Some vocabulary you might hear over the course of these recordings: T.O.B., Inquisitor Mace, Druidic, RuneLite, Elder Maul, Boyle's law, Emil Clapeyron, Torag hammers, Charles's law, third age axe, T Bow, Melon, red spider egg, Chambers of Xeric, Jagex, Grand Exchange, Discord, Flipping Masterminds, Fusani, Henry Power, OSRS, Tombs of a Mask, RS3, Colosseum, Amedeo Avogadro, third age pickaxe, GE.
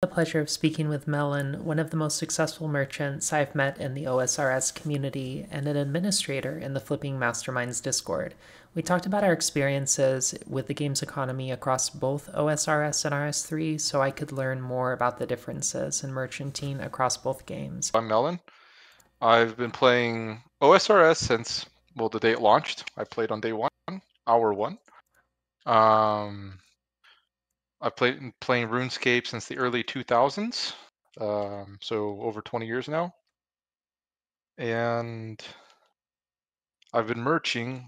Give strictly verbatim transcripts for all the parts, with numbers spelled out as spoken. The pleasure of speaking with Melon, one of the most successful merchants I've met in the O S R S community and an administrator in the Flipping Masterminds Discord. We talked about our experiences with the game's economy across both O S R S and R S three so I could learn more about the differences in merchanting across both games. I'm Melon. I've been playing O S R S since, well, the day it launched. I played on day one, hour one. Um... I've played playing RuneScape since the early two thousands, um, so over twenty years now. And I've been merching.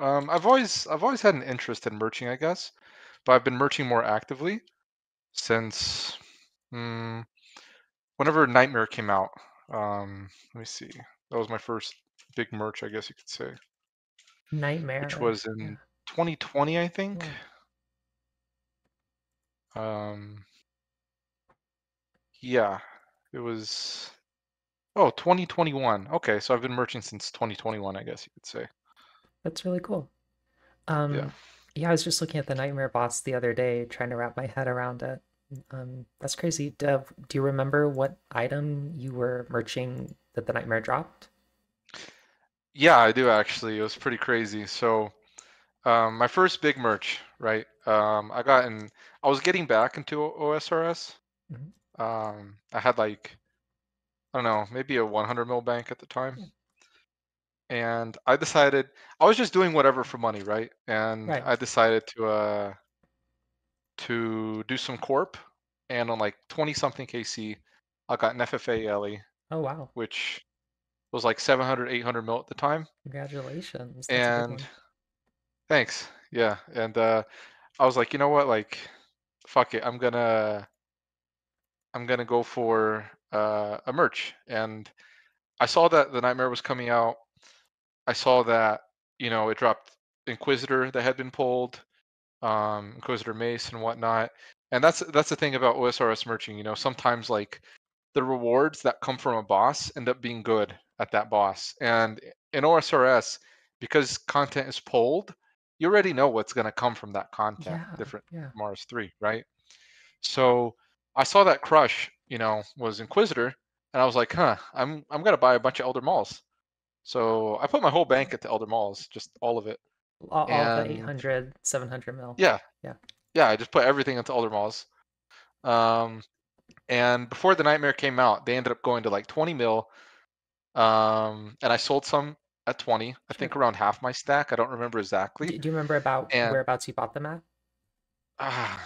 Um, I've always I've always had an interest in merching, I guess, but I've been merching more actively since um, whenever Nightmare came out. Um, let me see. That was my first big merch, I guess you could say. Nightmare, which was in twenty twenty, I think. Yeah. Um, yeah, it was, oh, twenty twenty-one. Okay. So I've been merching since twenty twenty-one, I guess you could say. That's really cool. Um, yeah. yeah, I was just looking at the Nightmare bots the other day, trying to wrap my head around it. Um, that's crazy. Dev, do you remember what item you were merching that the Nightmare dropped? Yeah, I do actually. It was pretty crazy. So, um, my first big merch, right? Um, I got in, I was getting back into O S R S. Mm-hmm. Um, I had like, I don't know, maybe a one hundred mil bank at the time. Yeah. And I decided, I was just doing whatever for money, right? And right. I decided to, uh, to do some corp. And on like twenty something K C, I got an F F A Ellie. Oh, wow. Which was like seven hundred, eight hundred mil at the time. Congratulations. That's and thanks. Yeah. And, uh, I was like, you know what, like, fuck it, I'm gonna, I'm gonna go for uh, a merch. And I saw that the Nightmare was coming out. I saw that, you know, it dropped Inquisitor that had been pulled, um, Inquisitor Mace and whatnot. And that's that's the thing about O S R S merching, you know, sometimes like the rewards that come from a boss end up being good at that boss. And in O S R S, because content is pulled, you already know what's going to come from that content, yeah, different yeah. from R S three, right? So I saw that Crush, you know, was Inquisitor, and I was like, huh, I'm I'm going to buy a bunch of Elder Mauls. So I put my whole bank at the Elder Mauls, just all of it. All, and, all the eight hundred, seven hundred mil. Yeah. Yeah. Yeah, I just put everything into Elder Mauls. Um, and before the Nightmare came out, they ended up going to like twenty mil, um, and I sold some at twenty, I think around half my stack. I don't remember exactly. Do you remember about and, whereabouts you bought them at? Uh,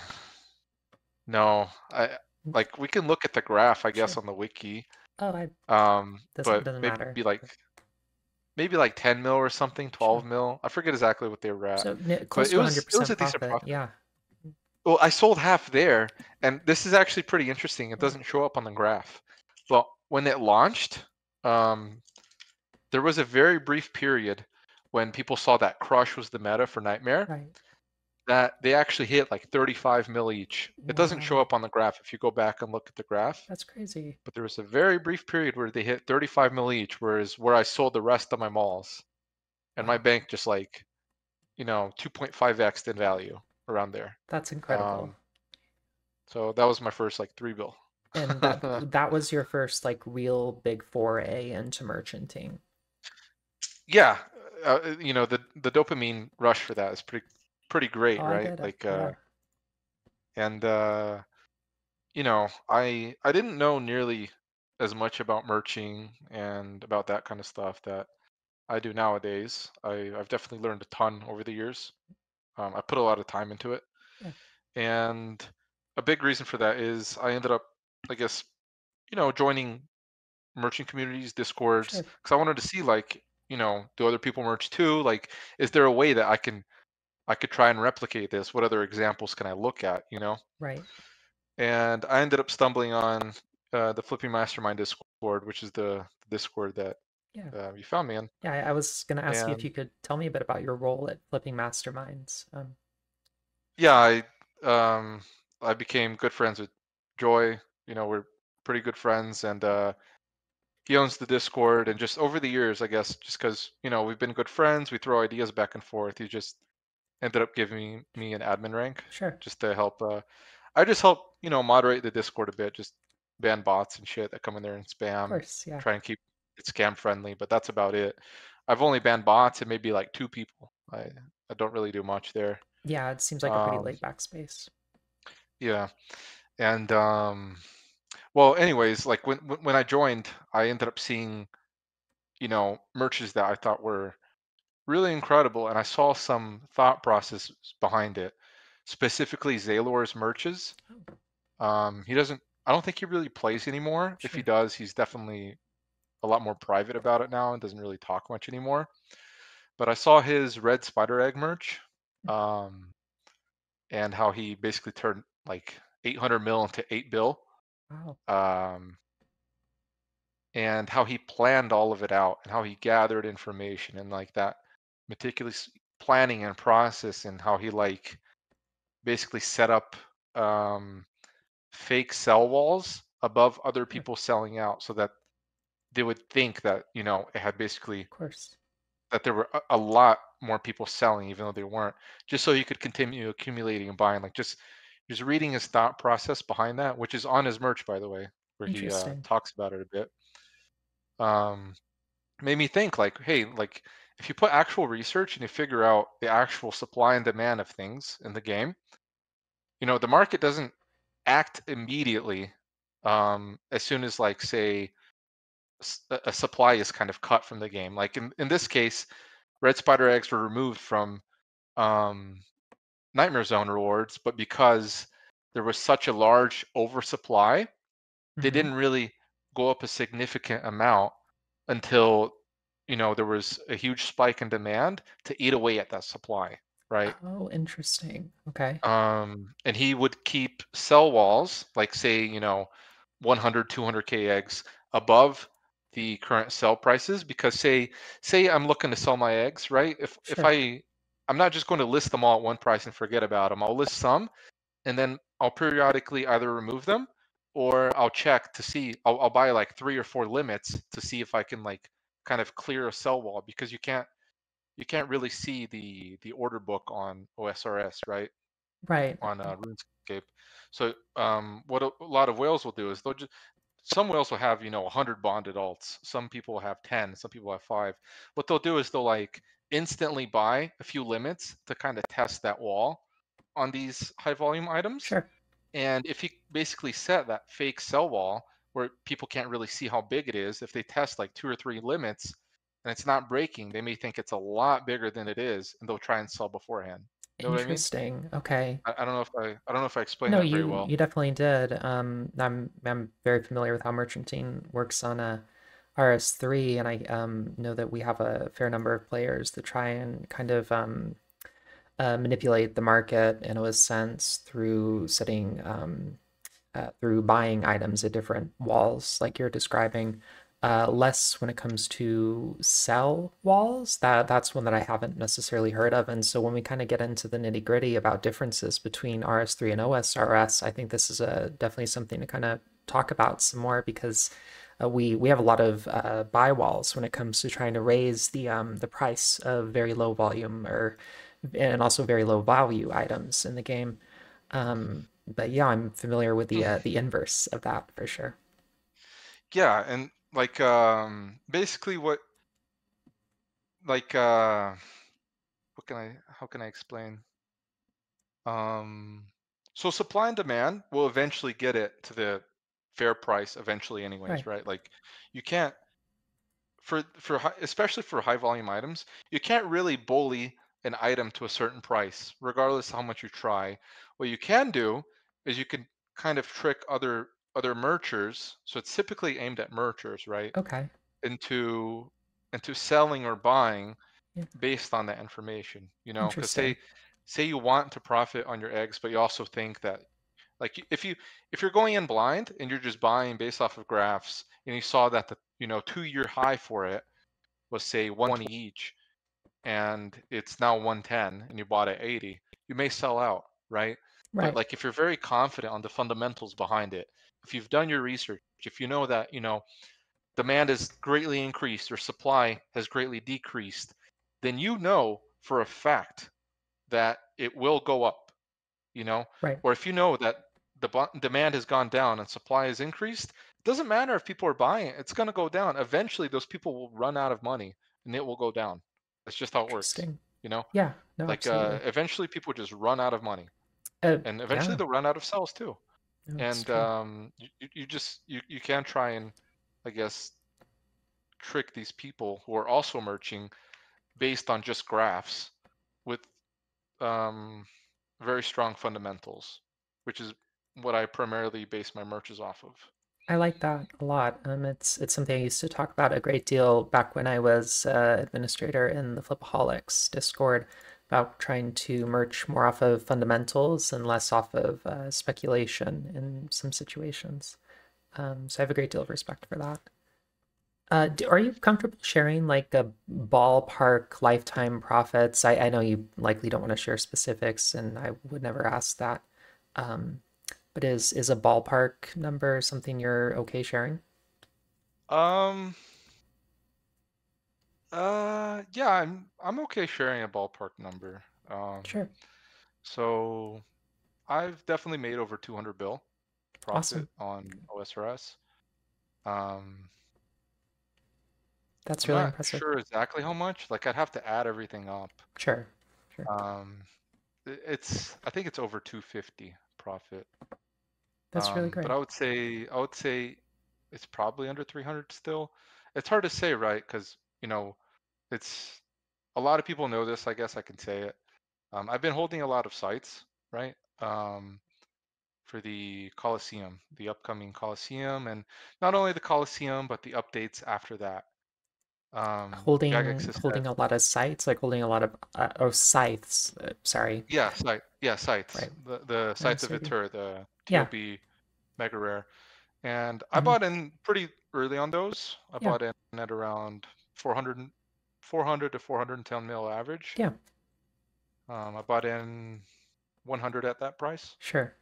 no, I like we can look at the graph, I guess, sure. on the wiki. Oh, I. Um, doesn't, but doesn't maybe matter. Be like maybe like ten mil or something, twelve sure. mil. I forget exactly what they were at. So close to one hundred percent profit. Yeah. Well, I sold half there, and this is actually pretty interesting. It doesn't show up on the graph, but when it launched, um. there was a very brief period when people saw that Crush was the meta for Nightmare, right. that they actually hit like thirty-five mil each. Wow. It doesn't show up on the graph if you go back and look at the graph. That's crazy. But there was a very brief period where they hit thirty-five mil each, whereas where I sold the rest of my malls. And my bank just like, you know, two point five X in value around there. That's incredible. Um, so that was my first like three bill. And that, that was your first like real big foray into merchanting. Yeah, uh, you know, the the dopamine rush for that is pretty pretty great, oh, right? Like, uh, yeah. and uh, you know, I I didn't know nearly as much about merching and about that kind of stuff that I do nowadays. I I've definitely learned a ton over the years. Um, I put a lot of time into it, yeah. and a big reason for that is I ended up, I guess, you know, joining merchant communities, Discords, because sure. I wanted to see like, you know, do other people merge too? Like, is there a way that I can, I could try and replicate this? What other examples can I look at, you know? Right. And I ended up stumbling on uh, the Flipping Mastermind Discord, which is the Discord that yeah. uh, you found me in. Yeah, I was going to ask and... you if you could tell me a bit about your role at Flipping Masterminds. Um... Yeah, I, um, I became good friends with Joy. You know, we're pretty good friends, and uh, he owns the Discord, and just over the years, I guess, just because, you know, we've been good friends, we throw ideas back and forth. He just ended up giving me an admin rank, sure, just to help. Uh, I just help, you know, moderate the Discord a bit, just ban bots and shit that come in there and spam. Of course, yeah. Try and keep it scam friendly, but that's about it. I've only banned bots and maybe like two people. I, I don't really do much there. Yeah, it seems like a pretty um, laid back space. Yeah. And um well, anyways, like when when I joined, I ended up seeing, you know, merches that I thought were really incredible, and I saw some thought process behind it, specifically Zaylor's merches. Oh. Um he doesn't I don't think he really plays anymore. Sure. If he does, he's definitely a lot more private about it now and doesn't really talk much anymore. But I saw his red spider egg merch, um, and how he basically turned like eight hundred mil into eight bill. Wow. Um, and how he planned all of it out and how he gathered information and like that meticulous planning and process, and how he like basically set up um, fake sell walls above other people selling out so that they would think that, you know, it had basically, of course, that there were a lot more people selling, even though they weren't, just so you could continue accumulating and buying. Like just just reading his thought process behind that, which is on his merch, by the way, where he uh, talks about it a bit, um, made me think like, hey, like if you put actual research and you figure out the actual supply and demand of things in the game, you know, the market doesn't act immediately um, as soon as like, say, a supply is kind of cut from the game. Like in, in this case, red spider eggs were removed from um, Nightmare Zone rewards, but because there was such a large oversupply, mm-hmm. they didn't really go up a significant amount until, you know, there was a huge spike in demand to eat away at that supply, right? Oh, interesting. Okay. Um, and he would keep sell walls, like say, you know, one hundred, two hundred K eggs above the current sell prices, because say say I'm looking to sell my eggs, right? If sure. if I I'm not just going to list them all at one price and forget about them. I'll list some, and then I'll periodically either remove them or I'll check to see. I'll, I'll buy like three or four limits to see if I can like kind of clear a sell wall, because you can't you can't really see the the order book on O S R S, right? Right. On uh, RuneScape. So um, what a, a lot of whales will do is they'll just some whales will have, you know, one hundred bonded alts. Some people have ten. Some people have five. What they'll do is they'll like instantly buy a few limits to kind of test that wall on these high volume items. Sure. And if you basically set that fake sell wall where people can't really see how big it is, if they test like two or three limits and it's not breaking, they may think it's a lot bigger than it is, and they'll try and sell beforehand. You know Interesting. What I mean? Okay. I, I don't know if I I don't know if I explained no, that you, very well. No, you definitely did. Um, I'm I'm very familiar with how merchanting works on a R S three, and I um know that we have a fair number of players that try and kind of um uh, manipulate the market in a sense through setting um uh, through buying items at different walls, like you're describing. Uh, less when it comes to sell walls. That that's one that I haven't necessarily heard of. And so when we kind of get into the nitty gritty about differences between R S three and O S R S, I think this is a definitely something to kind of talk about some more, because uh, we we have a lot of uh, buy walls when it comes to trying to raise the um, the price of very low volume or and also very low value items in the game. Um, but yeah, I'm familiar with the uh, the inverse of that for sure. Yeah, and. Like um, basically what, like uh, what can I? How can I explain? Um, so supply and demand will eventually get it to the fair price eventually, anyways, right? right? Like you can't for for high, especially for high volume items, you can't really bully an item to a certain price, regardless of how much you try. What you can do is you can kind of trick other. other merchers, so it's typically aimed at merchers, right? Okay. Into into selling or buying yeah. based on that information, you know. Because say say you want to profit on your eggs, but you also think that, like, if you if you're going in blind and you're just buying based off of graphs, and you saw that the you know two year high for it was say one twenty each, and it's now one ten, and you bought at eighty, you may sell out, right? Right. But like if you're very confident on the fundamentals behind it. If you've done your research, if you know that, you know, demand has greatly increased or supply has greatly decreased, then you know for a fact that it will go up, you know? Right. Or if you know that the demand has gone down and supply has increased, it doesn't matter if people are buying it. It's going to go down. Eventually, those people will run out of money, and it will go down. That's just how it works. You know? Yeah. No, like uh, eventually, people just run out of money, uh, and eventually yeah. they'll run out of cells too. No, and um, you you just you you can try and, I guess, trick these people who are also merching, based on just graphs, with um, very strong fundamentals, which is what I primarily base my merches off of. I like that a lot. Um, it's it's something I used to talk about a great deal back when I was uh, administrator in the Flipaholics Discord, about trying to merge more off of fundamentals and less off of uh, speculation in some situations. Um, so I have a great deal of respect for that. Uh, do, are you comfortable sharing like a ballpark lifetime profits? I, I know you likely don't want to share specifics, and I would never ask that. Um, but is is a ballpark number something you're okay sharing? Um. Uh. Yeah, I'm. I'm okay sharing a ballpark number. Um, sure. So, I've definitely made over two hundred bill profit awesome. on O S R S. Um. That's really I'm not impressive. Sure, exactly how much? Like, I'd have to add everything up. Sure. Sure. Um, it's. I think it's over two fifty profit. That's um, really great. But I would say, I would say, it's probably under three hundred still. It's hard to say, right? Because you know, it's a lot of people know this. I guess I can say it. Um, I've been holding a lot of sites, right? Um, for the Colosseum, the upcoming Colosseum, and not only the Colosseum, but the updates after that. Um, holding holding a lot of scythes, like holding a lot of uh, oh scythes. Uh, sorry. Yeah, scythe. Yeah, scythes. Right. The the scythe of Vitur, the T O B yeah. mega rare, and mm-hmm. I bought in pretty early on those. I yeah. bought in at around four hundred to four hundred ten mil average. Yeah. Um, I bought in one hundred at that price. Sure.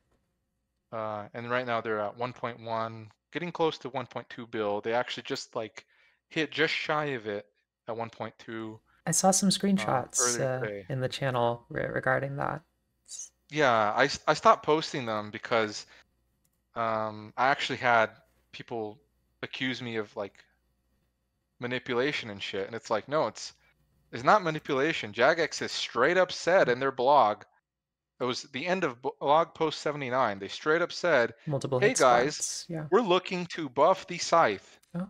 Uh, and right now they're at one point one, getting close to one point two bill. They actually just like. hit just shy of it at one point two. I saw some screenshots uh, uh, in the channel re regarding that. Yeah, I, I stopped posting them because um, I actually had people accuse me of like manipulation and shit, and it's like, no, it's it's not manipulation. Jagex has straight up said in their blog, it was the end of blog post seventy-nine, they straight up said, Multiple hey guys, yeah. we're looking to buff the scythe. Oh.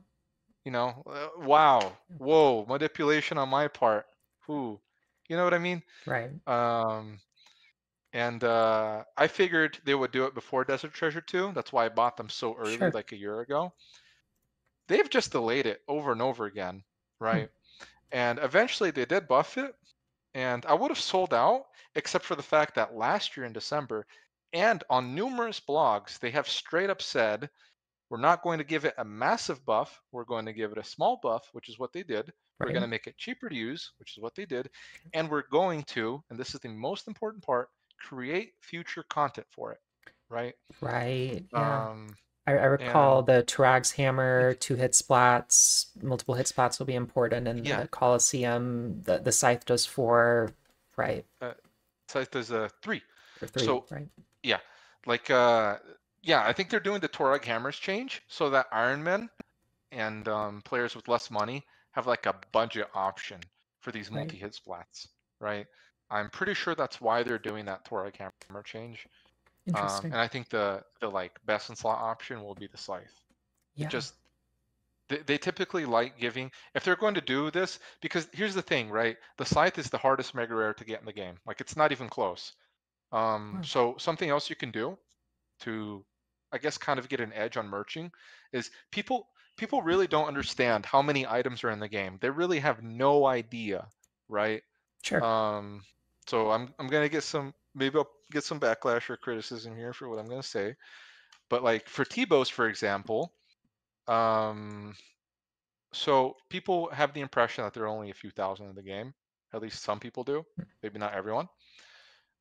You know, uh, wow, whoa, manipulation on my part. Who, you know what I mean? Right. Um, and uh, I figured they would do it before Desert Treasure two. That's why I bought them so early, sure. like a year ago. They've just delayed it over and over again, right? Hmm. And eventually they did buff it, and I would have sold out, except for the fact that last year in December, and on numerous blogs, they have straight up said, we're not going to give it a massive buff. We're going to give it a small buff, which is what they did. Right. We're going to make it cheaper to use, which is what they did. And we're going to, and this is the most important part, create future content for it, right? Right. Yeah. Um, I, I recall and... the Tirag's hammer, two hit splats, multiple hit splats will be important. And yeah. the Colosseum, the, the Scythe does four, right? Uh, Scythe does a three. For three, so, right. Yeah. Like, uh, yeah, I think they're doing the Tirag's hammers change so that Ironmen and um, players with less money have like a budget option for these multi-hit splats, right? I'm pretty sure that's why they're doing that Tirag's hammer change. Interesting. Um, and I think the the like best in slot option will be the scythe. Yeah. It just they, they typically like giving if they're going to do this, because here's the thing, right? The scythe is the hardest mega rare to get in the game. Like it's not even close. Um, hmm. So something else you can do to I guess kind of get an edge on merching is people people really don't understand how many items are in the game. They really have no idea, right? Sure. Um, so I'm I'm gonna get some maybe I'll get some backlash or criticism here for what I'm gonna say, but like for T Bows, for example, um, so people have the impression that there are only a few thousand in the game. At least some people do, maybe not everyone,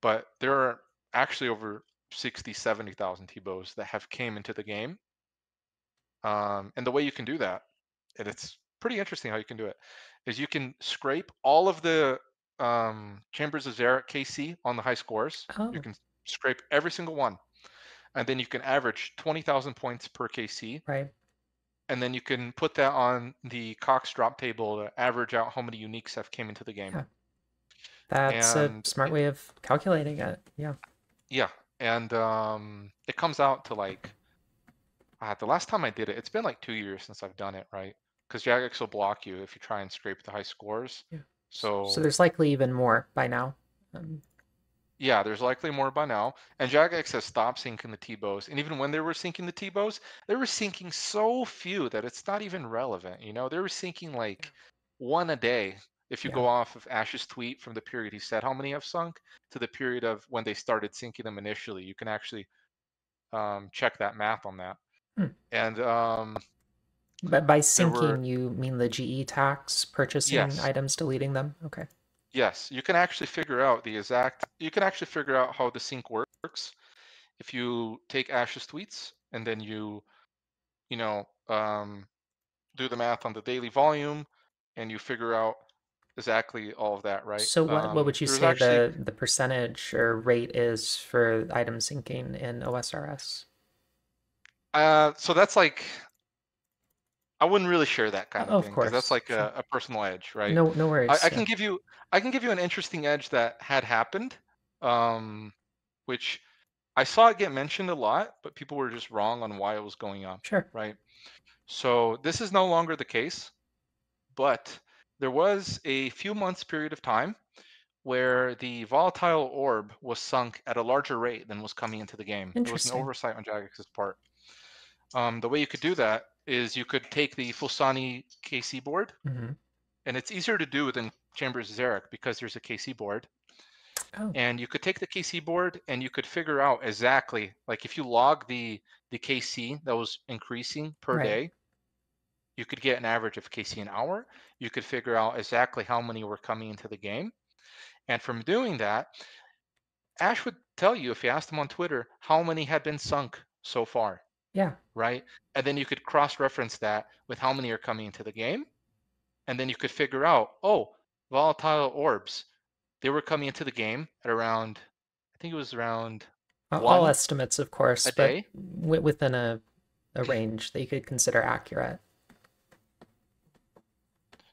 but there are actually over sixty, seventy thousand T Bows that have came into the game, um, and the way you can do that, and it's pretty interesting how you can do it, is you can scrape all of the um, Chambers of Xeric K C on the high scores. Oh. You can scrape every single one, and then you can average twenty thousand points per K C. Right. And then you can put that on the Cox drop table to average out how many uniques have came into the game. Yeah. That's and a smart it, way of calculating it. Yeah. Yeah. And um, it comes out to like, uh, the last time I did it, it's been like two years since I've done it, right? Because Jagex will block you if you try and scrape the high scores. Yeah. So, so there's likely even more by now. Um... Yeah, there's likely more by now. And Jagex has stopped sinking the T Bows. And even when they were sinking the T Bows, they were sinking so few that it's not even relevant. You know, they were sinking like one a day. If you yeah. go off of Ash's tweet from the period he said how many have sunk to the period of when they started sinking them initially, you can actually um, check that math on that. Hmm. And um, but by sinking, were... you mean the G E tax, purchasing yes. items, deleting them? Okay. Yes, you can actually figure out the exact, you can actually figure out how the sync works if you take Ash's tweets and then you, you know, um, do the math on the daily volume and you figure out exactly all of that, right? So what, um, what would you say actually... the, the percentage or rate is for item syncing in O S R S? Uh, so that's like... I wouldn't really share that kind of, of thing because that's like a, a personal edge, right? No, no worries. I, I yeah. can give you, I can give you an interesting edge that had happened, um, which I saw it get mentioned a lot, but people were just wrong on why it was going up. Sure. Right. So this is no longer the case, but there was a few months period of time where the volatile orb was sunk at a larger rate than was coming into the game. It was an oversight on Jagex's part. Um, the way you could do that is you could take the Fusani K C board, mm-hmm. and it's easier to do than Chambers of Xeric because there's a K C board. Oh. And you could take the K C board and you could figure out exactly, like if you log the, the K C that was increasing per right. day, you could get an average of K C an hour. You could figure out exactly how many were coming into the game. And from doing that, Ash would tell you, if you asked him on Twitter, how many had been sunk so far. Yeah. Right. And then you could cross-reference that with how many are coming into the game. And then you could figure out, oh, volatile orbs, they were coming into the game at around, I think it was around all, all estimates, of course, a but day. Within a, a range that you could consider accurate.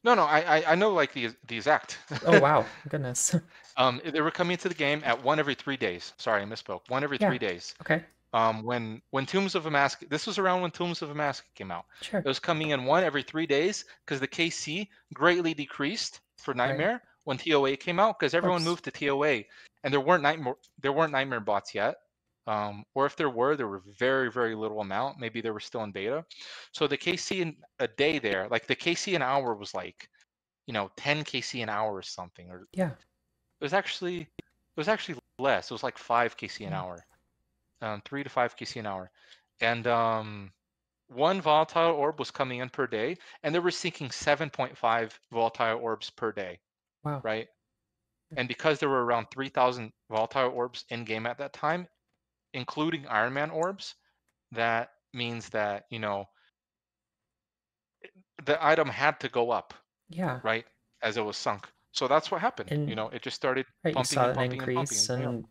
No, no, I I know like the the exact. Oh wow, goodness. um, they were coming into the game at one every three days. Sorry, I misspoke. One every yeah. three days. Okay. Um, when when Tombs of a Mask, this was around when Tombs of a Mask came out. Sure. It was coming in one every three days because the K C greatly decreased for Nightmare right. when T O A came out because everyone Oops. moved to T O A and there weren't nightmare there weren't Nightmare bots yet, um, or if there were, there were very very little amount. Maybe they were still in beta, so the K C in a day there, like the K C an hour was like, you know, ten K C an hour or something, or yeah, it was actually it was actually less. It was like five K C an mm. hour. Um, three to five K C an hour, and um, one volatile orb was coming in per day, and they were sinking seven point five volatile orbs per day. Wow! Right, and because there were around three thousand volatile orbs in game at that time, including Iron Man orbs, that means that, you know, the item had to go up. Yeah. Right, as it was sunk. So that's what happened. And, you know, it just started right, pumping, you saw and pumping an increase and pumping, and, and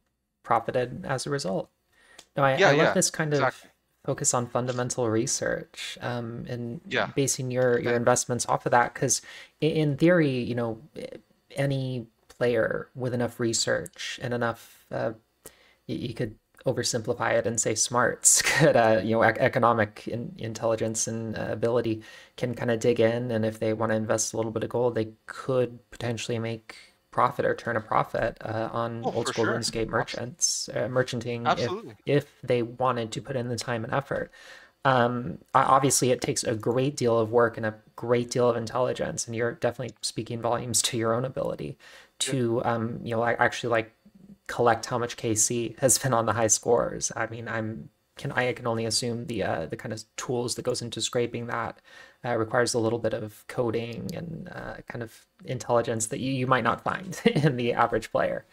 profited as a result. No, I, yeah, I love yeah, this kind exactly. of focus on fundamental research, um, and yeah. basing your, your investments off of that. Because in theory, you know, any player with enough research and enough, uh, you, you could oversimplify it and say smarts, could, uh, you know, ec economic in intelligence and uh, ability can kind of dig in. And if they want to invest a little bit of gold, they could potentially make profit or turn a profit uh, on oh, old school sure. RuneScape merchants, uh, merchanting, if, if they wanted to put in the time and effort. Um, obviously, it takes a great deal of work and a great deal of intelligence, and you're definitely speaking volumes to your own ability to, yeah. um, you know, like actually like collect how much K C has been on the high scores. I mean, I'm can I can only assume the uh, the kind of tools that goes into scraping that. Uh, requires a little bit of coding and uh, kind of intelligence that you, you might not find in the average player.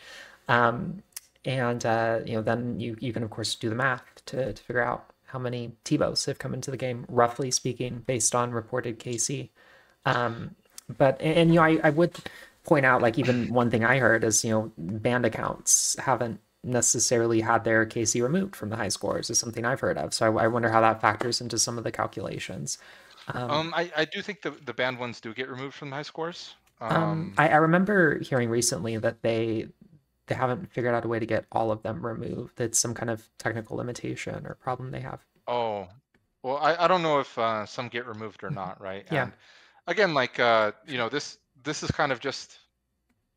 Um, and, uh, you know, then you, you can, of course, do the math to, to figure out how many T-Bows have come into the game, roughly speaking, based on reported K C. Um, but, and, and, you know, I, I would point out, like, even one thing I heard is, you know, banned accounts haven't necessarily had their K C removed from the high scores, is something I've heard of. So I, I wonder how that factors into some of the calculations. Um, um, I, I do think the, the banned ones do get removed from the high scores. Um, um, I, I remember hearing recently that they they haven't figured out a way to get all of them removed. That's some kind of technical limitation or problem they have. Oh, well, I, I don't know if uh, some get removed or not, right? Yeah. And again, like, uh, you know, this this is kind of just...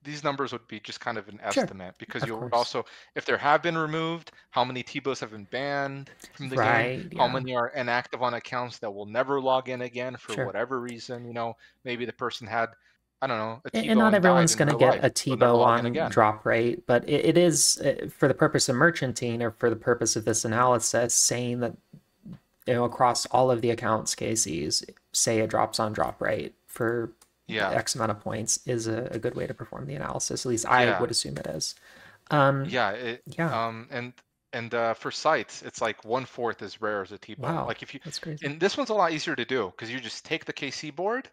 These numbers would be just kind of an estimate, sure, because of you'll course. Also, if there have been removed, how many T Bows have been banned from the right, game, yeah. how many are inactive on accounts that will never log in again for sure. whatever reason. You know, maybe the person had, I don't know, a T Bow. And, and not everyone's going to get life. a T Bow on drop rate, but it, it is for the purpose of merchanting or for the purpose of this analysis, saying that, you know, across all of the accounts, K Cs, say a drops on drop rate for. Yeah, X amount of points is a, a good way to perform the analysis. At least I yeah. would assume it is. Um, yeah, it, yeah. Um, and and uh, for sites, it's like one fourth as rare as a T bow. Wow, like if you, that's crazy. And this one's a lot easier to do because you just take the K C board.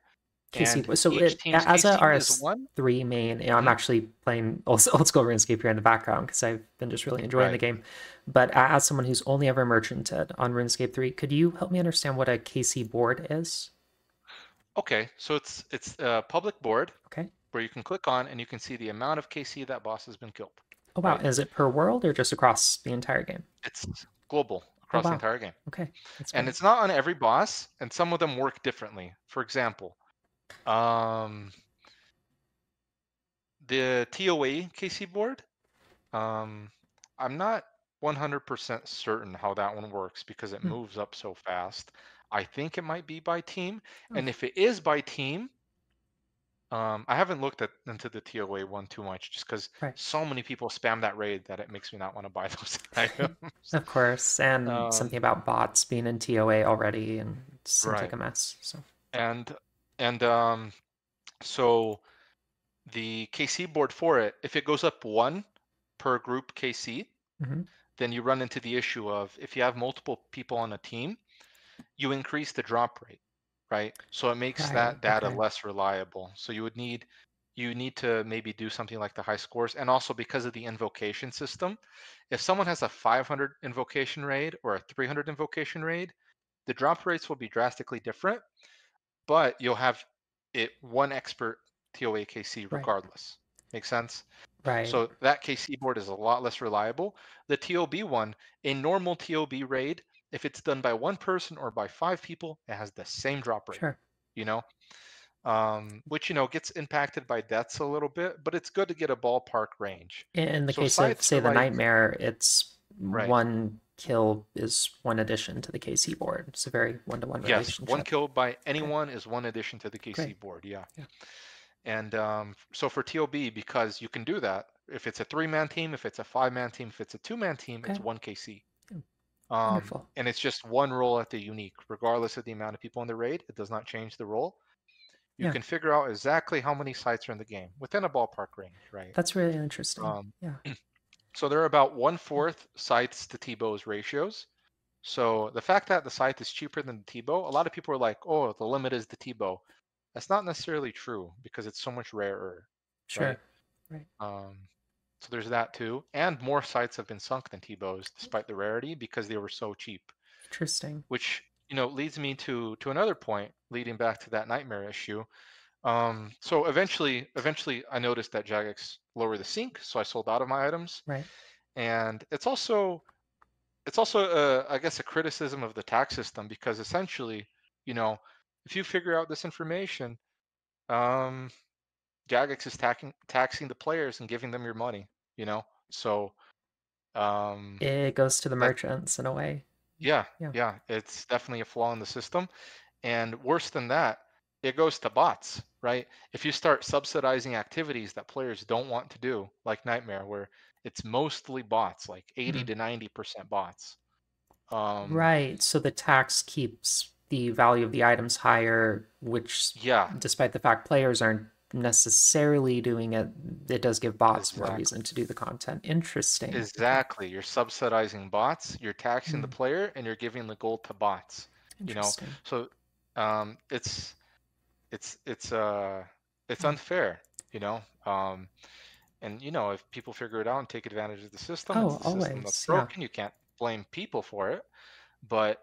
K C, so it, as a R S three main, you know, I'm actually playing old, old school RuneScape here in the background because I've been just really enjoying right. the game. But as someone who's only ever merchanted on RuneScape three, could you help me understand what a K C board is? Okay, so it's it's a public board okay. where you can click on and you can see the amount of K C that boss has been killed. Oh, wow. Right? Is it per world or just across the entire game? It's global, across oh, wow. the entire game. Okay. And it's not on every boss, and some of them work differently. For example, um, the T O A K C board, um, I'm not one hundred percent certain how that one works because it hmm. moves up so fast. I think it might be by team, oh. and if it is by team, um, I haven't looked at into the T O A one too much, just because right. so many people spam that raid that it makes me not want to buy those items. Of course, and um, something about bots being in T O A already, and it seems right. like a mess. So and and um, so the K C board for it, if it goes up one per group K C, mm-hmm. then you run into the issue of if you have multiple people on a team. You increase the drop rate, right? So it makes right, that data okay. less reliable. So you would need, you need to maybe do something like the high scores. And also because of the invocation system, if someone has a five hundred invocation raid or a three hundred invocation raid, the drop rates will be drastically different, but you'll have it one expert T O A K C regardless. Right. Make sense? Right. So that K C board is a lot less reliable. The T O B one, a normal T O B raid, if it's done by one person or by five people, it has the same drop rate, sure. you know, um, which, you know, gets impacted by deaths a little bit, but it's good to get a ballpark range. In the so case of, say, the like, Nightmare, it's right. one kill is one addition to the K C board. It's a very one-to-one -one yes, relationship. Yes, one kill by anyone okay. is one addition to the K C Great. board, yeah. yeah. And um, so for T O B, because you can do that, if it's a three-man team, if it's a five-man team, if it's a two-man team, okay. it's one K C. Um, and it's just one roll at the unique, regardless of the amount of people in the raid. It does not change the roll. You yeah. can figure out exactly how many sites are in the game within a ballpark range, right? That's really interesting. Um, yeah. So there are about one fourth sites to T Bows ratios. So the fact that the site is cheaper than the T Bow, a lot of people are like, "Oh, the limit is the T Bow." That's not necessarily true because it's so much rarer. Sure. Right. right. Um, So there's that too, and more sites have been sunk than T-Bows despite the rarity because they were so cheap. Interesting. Which, you know, leads me to to another point, leading back to that Nightmare issue. Um, so eventually, eventually, I noticed that Jagex lowered the sync, so I sold out of my items. Right. And it's also, it's also, a, I guess, a criticism of the tax system because essentially, you know, if you figure out this information, um, Jagex is taxing taxing the players and giving them your money. You know, so um, it goes to the merchants that, in a way. Yeah, yeah, yeah. It's definitely a flaw in the system, and worse than that, it goes to bots, right? If you start subsidizing activities that players don't want to do, like Nightmare, where it's mostly bots, like eighty mm-hmm. to ninety percent bots. Um, right. So the tax keeps the value of the items higher, which yeah, despite the fact players aren't necessarily doing it, it does give bots exactly. more reason to do the content. Interesting. Exactly. You're subsidizing bots, you're taxing mm. the player, and you're giving the gold to bots. You know, so um, it's it's it's uh it's unfair. You know, um, And, you know, if people figure it out and take advantage of the system, oh, it's the always. system that's broken. Yeah. You can't blame people for it. But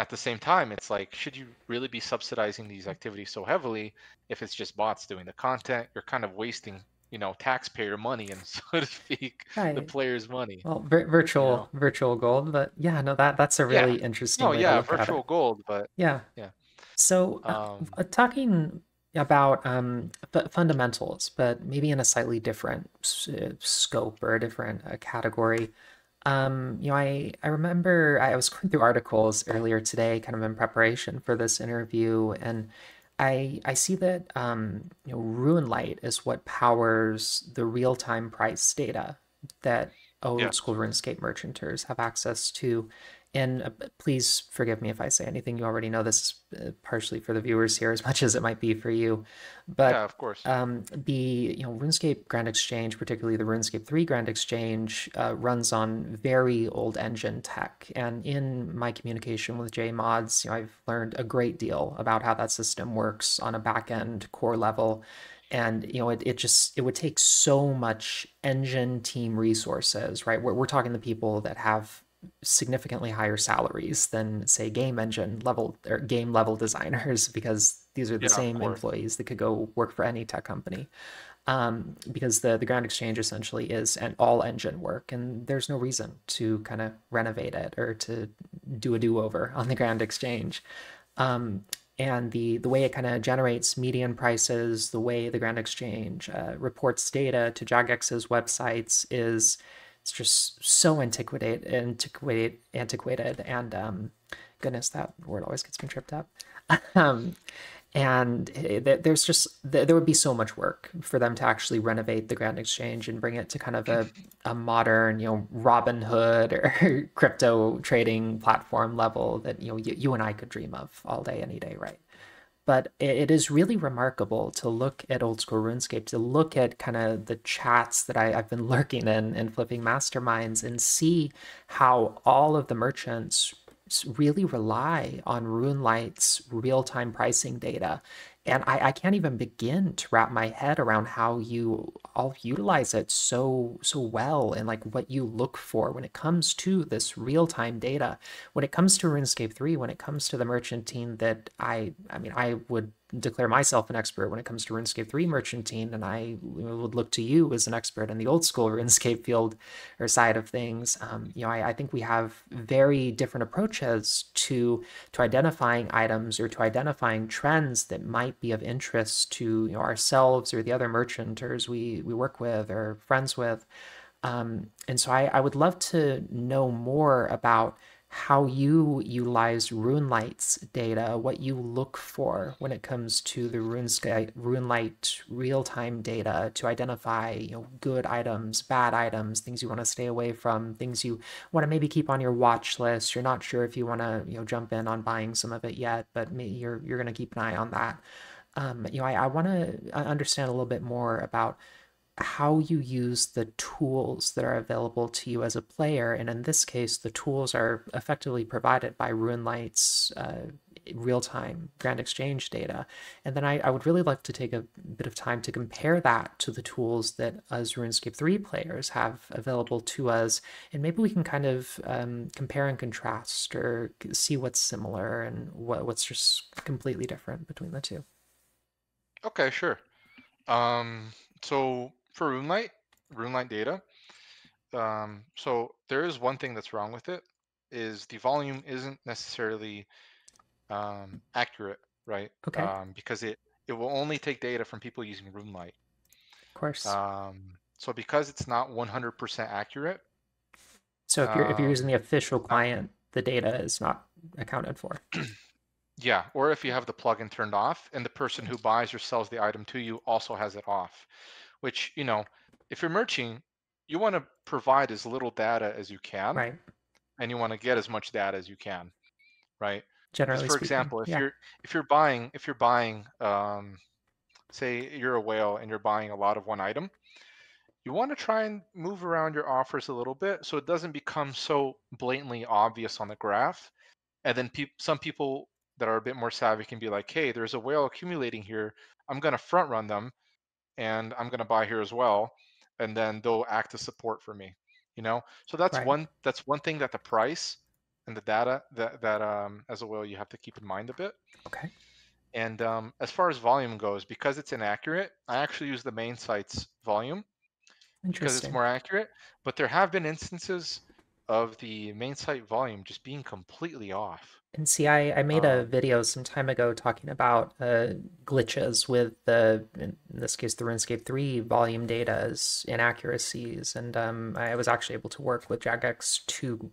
at the same time, it's like, should you really be subsidizing these activities so heavily if it's just bots doing the content? You're kind of wasting, you know, taxpayer money and, so to speak, right. the players' money. Well, vir virtual, you know? virtual gold, but yeah, no, that that's a really yeah. interesting. No, way yeah, to look virtual at it. gold, but yeah, yeah. So, uh, um, talking about um, fundamentals, but maybe in a slightly different scope or a different uh, category. Um, you know, I, I remember I was going through articles earlier today, kind of in preparation for this interview, and I I see that um, you know, RuneLite is what powers the real-time price data that old yeah. school RuneScape merchanters have access to. And uh, please forgive me if I say anything. You already know this, uh, partially for the viewers here as much as it might be for you. But yeah, of course. Um, the you know RuneScape Grand Exchange, particularly the RuneScape three Grand Exchange, uh, runs on very old engine tech. And in my communication with J mods, you know, I've learned a great deal about how that system works on a back end core level. And, you know, it, it just, it would take so much engine team resources, right? We're, we're talking to people that have significantly higher salaries than, say, game engine level or game level designers, because these are the yeah, same employees that could go work for any tech company, um, because the the Grand Exchange essentially is an all engine work, and there's no reason to kind of renovate it or to do a do-over on the Grand Exchange. Um, and the the way it kind of generates median prices, the way the Grand Exchange uh, reports data to Jagex's websites is it's just so antiquated, antiquated, antiquated, and um, goodness, that word always gets me tripped up. um, and it, there's just there would be so much work for them to actually renovate the Grand Exchange and bring it to kind of a, a modern, you know, Robin Hood or crypto trading platform level that you know you, you and I could dream of all day, any day, right? But it is really remarkable to look at old school RuneScape, to look at kind of the chats that I, I've been lurking in and Flipping Masterminds, and see how all of the merchants really rely on RuneLite's real-time pricing data. And I, I can't even begin to wrap my head around how you all utilize it so so well, and like what you look for when it comes to this real-time data. When it comes to RuneScape three, when it comes to the merchant team that I, I mean, I would declare myself an expert when it comes to RuneScape three merchantine, and I would look to you as an expert in the old school RuneScape field or side of things. Um, you know, I, I think we have very different approaches to to identifying items or to identifying trends that might be of interest to you know, ourselves or the other merchanters we we work with or friends with. Um, and so I, I would love to know more about how you utilize RuneLite's data, what you look for when it comes to the RuneScape, RuneLite real-time data to identify, you know, good items, bad items, things you want to stay away from, things you want to maybe keep on your watch list. You're not sure if you want to, you know, jump in on buying some of it yet, but maybe you're you're going to keep an eye on that. Um, you know, I, I want to understand a little bit more about how you use the tools that are available to you as a player. And in this case, the tools are effectively provided by RuneLite's uh, real-time Grand Exchange data. And then I, I would really like to take a bit of time to compare that to the tools that us RuneScape three players have available to us. And maybe we can kind of um, compare and contrast or see what's similar and what, what's just completely different between the two. Okay, sure. Um, so... For RuneLite, RuneLite data, um, so there is one thing that's wrong with it, is the volume isn't necessarily um, accurate, right? Okay. Um, because it, it will only take data from people using RuneLite. Of course. Um, so because it's not one hundred percent accurate. So if you're, um, if you're using the official client, the data is not accounted for. Yeah, or if you have the plugin turned off and the person who buys or sells the item to you also has it off. Which, you know, if you're merching, you want to provide as little data as you can, right? And you want to get as much data as you can, right? Generally, for speaking, example, if yeah. you're if you're buying if you're buying, um, say you're a whale and you're buying a lot of one item, you want to try and move around your offers a little bit so it doesn't become so blatantly obvious on the graph, and then pe some people that are a bit more savvy can be like, hey, there's a whale accumulating here, I'm gonna front run them. And I'm going to buy here as well. and then they'll act as support for me, you know. So that's right. one that's one thing that the price and the data that that um as well you have to keep in mind a bit. Okay. And um, as far as volume goes, because it's inaccurate, I actually use the main site's volume because it's more accurate. But there have been instances of the main site volume just being completely off. And see, I, I made um, a video some time ago talking about uh, glitches with the, in this case, the RuneScape three volume data's inaccuracies. And um, I was actually able to work with Jagex to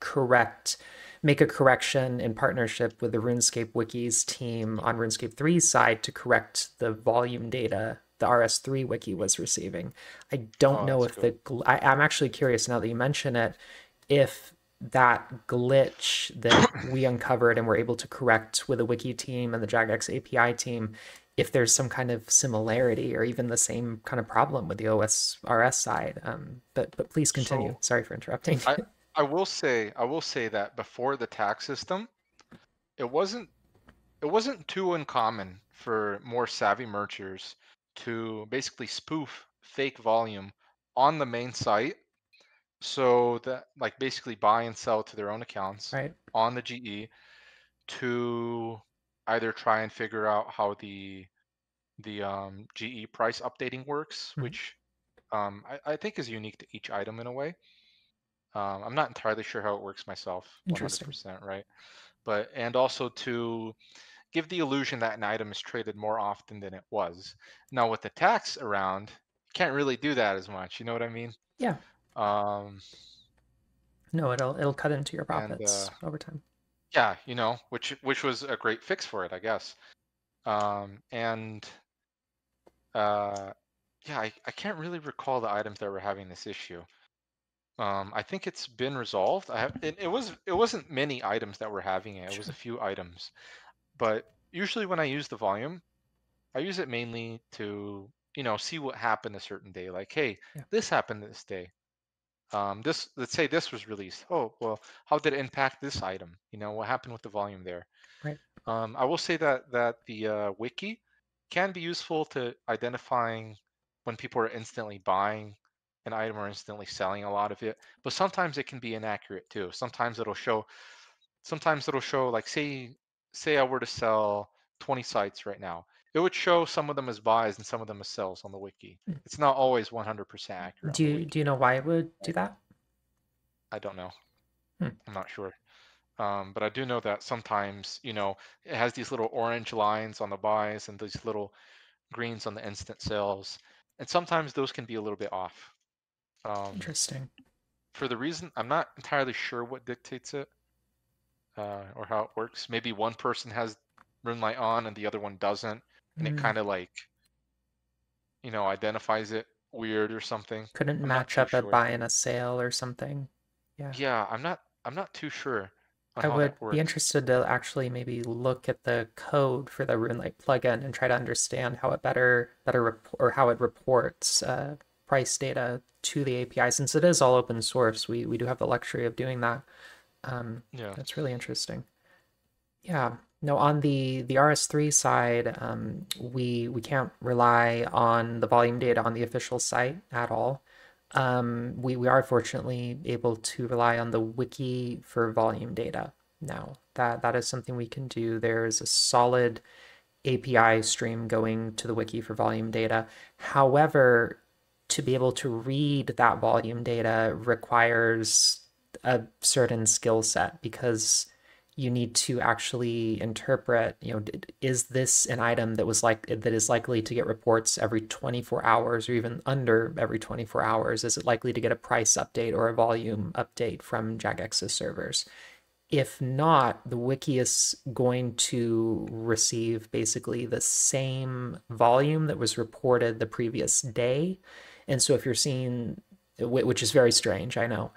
correct, make a correction in partnership with the RuneScape Wiki's team on RuneScape three's side to correct the volume data the R S three wiki was receiving. I don't oh, know if good. the, I, I'm actually curious now that you mention it, if that glitch that we uncovered and were able to correct with the wiki team and the Jagex A P I team, if there's some kind of similarity or even the same kind of problem with the O S R S side. Um, but, but please continue. So, sorry for interrupting. I, I will say, I will say that before the tax system, it wasn't, it wasn't too uncommon for more savvy merchers to basically spoof fake volume on the main site, so that like basically buy and sell to their own accounts right. on the G E to either try and figure out how the the um, G E price updating works, mm-hmm. which um, I, I think is unique to each item in a way. Um, I'm not entirely sure how it works myself, one hundred percent, right? But and also to give the illusion that an item is traded more often than it was. Now with the tax around, you can't really do that as much. You know what I mean? Yeah. Um, no, it'll it'll cut into your profits and, uh, over time. Yeah, you know, which which was a great fix for it, I guess. Um, and uh, yeah, I, I can't really recall the items that were having this issue. Um, I think it's been resolved. I have. It, it was. It wasn't many items that were having it. It was a few items, but usually when I use the volume, I use it mainly to you know see what happened a certain day. Like, hey, yeah. this happened this day. Um, this. Let's say this was released. Oh, well, how did it impact this item? You know, what happened with the volume there? Right. Um, I will say that that the uh, wiki can be useful to identifying when people are instantly buying an item or instantly selling a lot of it, but sometimes it can be inaccurate too. Sometimes it'll show, sometimes it'll show like say, say I were to sell twenty sites right now, it would show some of them as buys and some of them as sells on the wiki. It's not always one hundred percent accurate. Do you, do you know why it would do that? I don't know. Hmm. I'm not sure. Um, but I do know that sometimes, you know, it has these little orange lines on the buys and these little greens on the instant sales. And sometimes those can be a little bit off. Um, Interesting. For the reason, I'm not entirely sure what dictates it uh, or how it works. Maybe one person has RuneLite on and the other one doesn't, and mm. it kind of like, you know, identifies it weird or something. Couldn't I'm match up sure. a buy and a sale or something. Yeah. Yeah, I'm not. I'm not too sure. I would be interested to actually maybe look at the code for the RuneLite plugin and try to understand how it better better or how it reports Uh, price data to the A P I, since it is all open source. We we do have the luxury of doing that. Um, yeah, that's really interesting. Yeah, no, on the the R S three side, um, we we can't rely on the volume data on the official site at all. Um, we we are fortunately able to rely on the wiki for volume data now. That that is something we can do. There is a solid A P I stream going to the wiki for volume data. However, to be able to read that volume data requires a certain skill set, because you need to actually interpret, you know, is this an item that was like that is likely to get reports every twenty-four hours or even under every twenty-four hours? Is it likely to get a price update or a volume update from Jagex's servers? If not, the wiki is going to receive basically the same volume that was reported the previous day. And so if you're seeing, which is very strange, I know.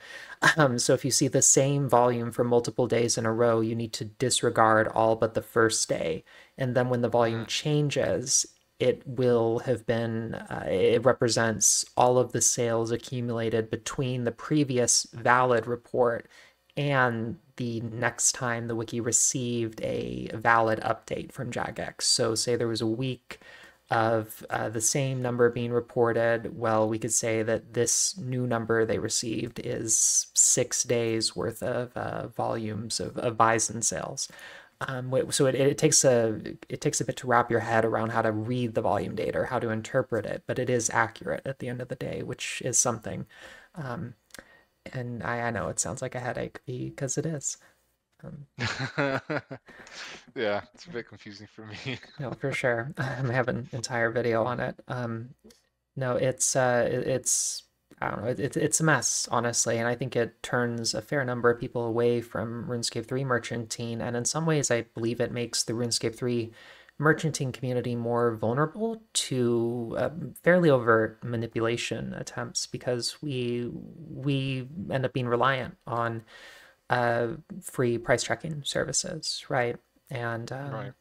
Um, so if you see the same volume for multiple days in a row, you need to disregard all but the first day. And then when the volume changes, it will have been, uh, it represents all of the sales accumulated between the previous valid report and the next time the wiki received a valid update from Jagex. So say there was a week of uh, the same number being reported, well, we could say that this new number they received is six days worth of uh, volumes of, of buys and sales. Um, so it, it takes a it takes a bit to wrap your head around how to read the volume data or how to interpret it, but it is accurate at the end of the day, which is something. Um, and I, I know it sounds like a headache because it is. Um, yeah, it's a bit confusing for me. No, for sure. I have an entire video on it. Um, no, it's uh, it, it's I don't know. It, it, it's a mess, honestly, and I think it turns a fair number of people away from RuneScape three merchanting. And in some ways, I believe it makes the RuneScape three merchanting community more vulnerable to uh, fairly overt manipulation attempts, because we we end up being reliant on uh free price tracking services, right? And um, right.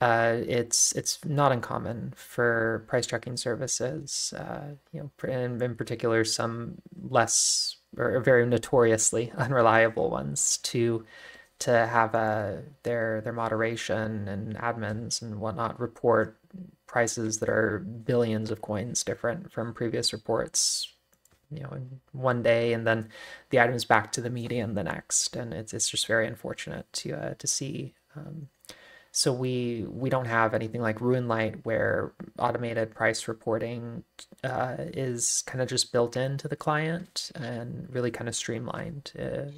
Uh, it's it's not uncommon for price tracking services, uh, you know, in, in particular some less or very notoriously unreliable ones, to to have a their their moderation and admins and whatnot report prices that are billions of coins different from previous reports, you know, in one day, and then the item's back to the median the next, and it's it's just very unfortunate to uh, to see. Um, so we we don't have anything like RuneLite, where automated price reporting uh, is kind of just built into the client and really kind of streamlined. Uh,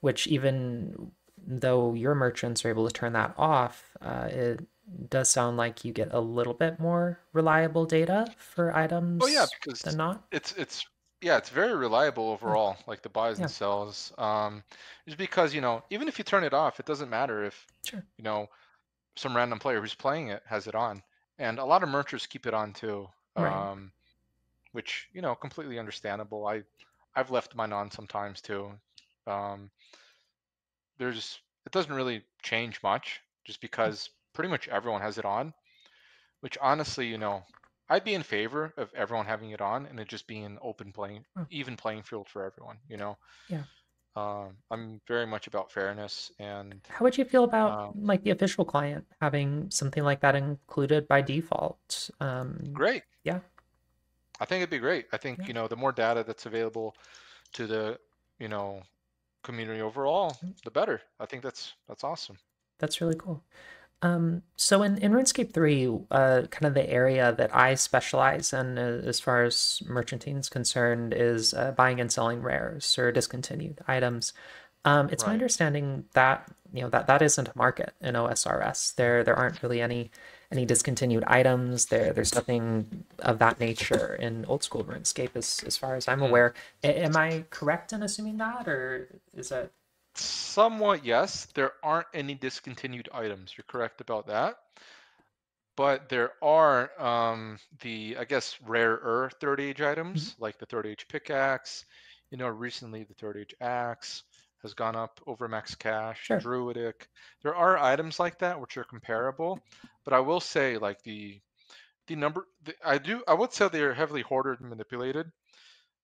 which, even though your merchants are able to turn that off, uh, it does sound like you get a little bit more reliable data for items. Oh yeah, because than not. It's it's yeah, it's very reliable overall. Yeah. Like the buys yeah. and sells. Um, just because, you know, even if you turn it off, it doesn't matter if sure. you know, some random player who's playing it has it on, and a lot of merchants keep it on too. Um, right. Which, you know, completely understandable. I I've left mine on sometimes too. Um, there's it doesn't really change much, just because. Mm-hmm. Pretty much everyone has it on, which honestly, you know, I'd be in favor of everyone having it on and it just being an open playing, oh. even playing field for everyone, you know? Yeah. Um, I'm very much about fairness. And how would you feel about um, like the official client having something like that included by default? Um, great. Yeah. I think it'd be great. I think, yeah. you know, the more data that's available to the, you know, community overall, the better. I think that's, that's awesome. That's really cool. Um, so in, in RuneScape three, uh, kind of the area that I specialize in, uh, as far as merchanting is concerned, is uh, buying and selling rares or discontinued items. Um, it's right. my understanding that, you know, that that isn't a market in O S R S. There there aren't really any any discontinued items. There there's nothing of that nature in old school RuneScape, as as far as I'm aware. A- am I correct in assuming that, or is that? Somewhat, yes. There aren't any discontinued items. You're correct about that. But there are um, the, I guess, rarer third age items, mm-hmm. like the third age pickaxe. You know, recently the third age axe has gone up over max cash, sure. Druidic. There are items like that which are comparable. But I will say, like the the number, the, I do, I would say they are heavily hoarded and manipulated.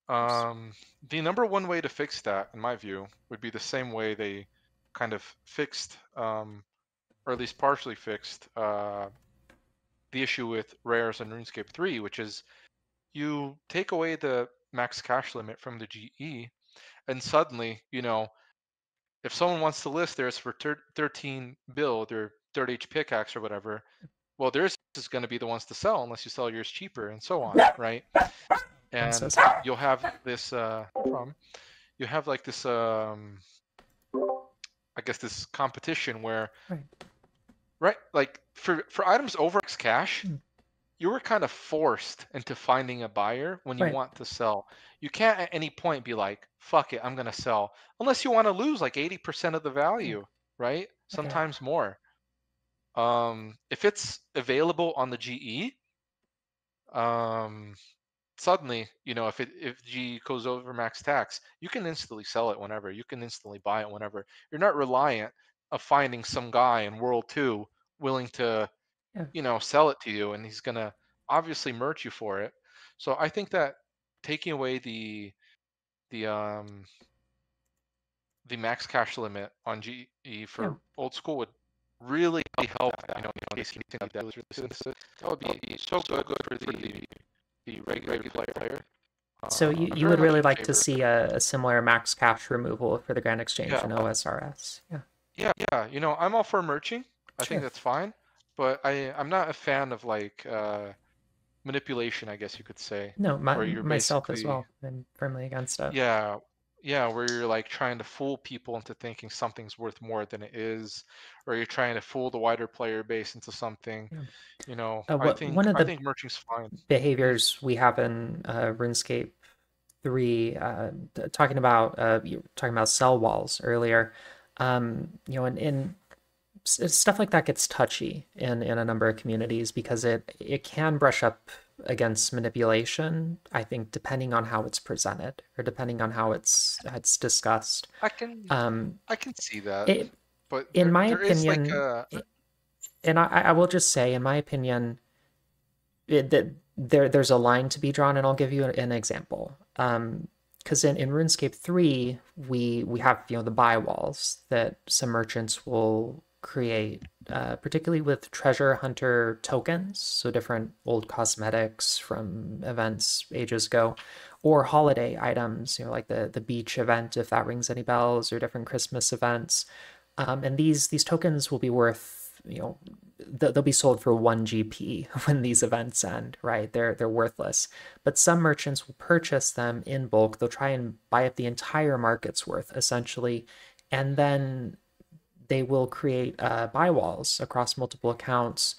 Um, the number one way to fix that, in my view, would be the same way they kind of fixed, um, or at least partially fixed, uh, the issue with rares in RuneScape three, which is you take away the max cash limit from the G E, and suddenly, you know, if someone wants to list theirs for thirteen build or third age pickaxe or whatever, well, theirs is going to be the ones to sell unless you sell yours cheaper and so on, right? And you'll have this, uh, problem. You have like this, um, I guess this competition where, right, right like for, for items over X cash, mm. you were kind of forced into finding a buyer when you right. want to sell. You can't at any point be like, fuck it, I'm going to sell. Unless you want to lose like eighty percent of the value, mm. right? Sometimes okay. more. Um, if it's available on the G E, um... suddenly, you know, if it if G goes over max tax, you can instantly sell it whenever. You can instantly buy it whenever. You're not reliant of finding some guy in World two willing to, yeah. you know, sell it to you, and he's gonna obviously merch you for it. So I think that taking away the the um the max cash limit on G E for yeah. old school would really help, you know, in case you have damage resistance. That would be so good for the, the regular player. So you, you would really like to see a, a similar max cash removal for the Grand Exchange yeah. and O S R S. Yeah. Yeah, yeah. You know, I'm all for merching. I sure. think that's fine. But I, I'm not a fan of, like, uh, manipulation, I guess you could say. No, my, myself as well. I'm firmly against it. Yeah. Yeah, where you're, like, trying to fool people into thinking something's worth more than it is. Or you're trying to fool the wider player base into something. Yeah. You know, uh, what, I, think, one of the I think merching's fine. Behaviors we have in uh, RuneScape three, uh, talking about uh, you were talking about cell walls earlier, um, you know, and in stuff like that gets touchy in, in a number of communities because it, it can brush up against manipulation, I think, depending on how it's presented or depending on how it's it's discussed. I can um, I can see that. It, but there, in my there opinion, is like a... and I, I will just say, in my opinion, it, that there there's a line to be drawn, and I'll give you an example. Um, Because in, in RuneScape three, we we have, you know, the buy walls that some merchants will create, uh, particularly with treasure hunter tokens, so different old cosmetics from events ages ago, or holiday items, you know, like the, the beach event, if that rings any bells, or different Christmas events. Um, and these these tokens will be worth, you know, they'll be sold for one G P when these events end, right? They're they're worthless. But some merchants will purchase them in bulk. They'll try and buy up the entire market's worth, essentially. And then they will create uh, buy walls across multiple accounts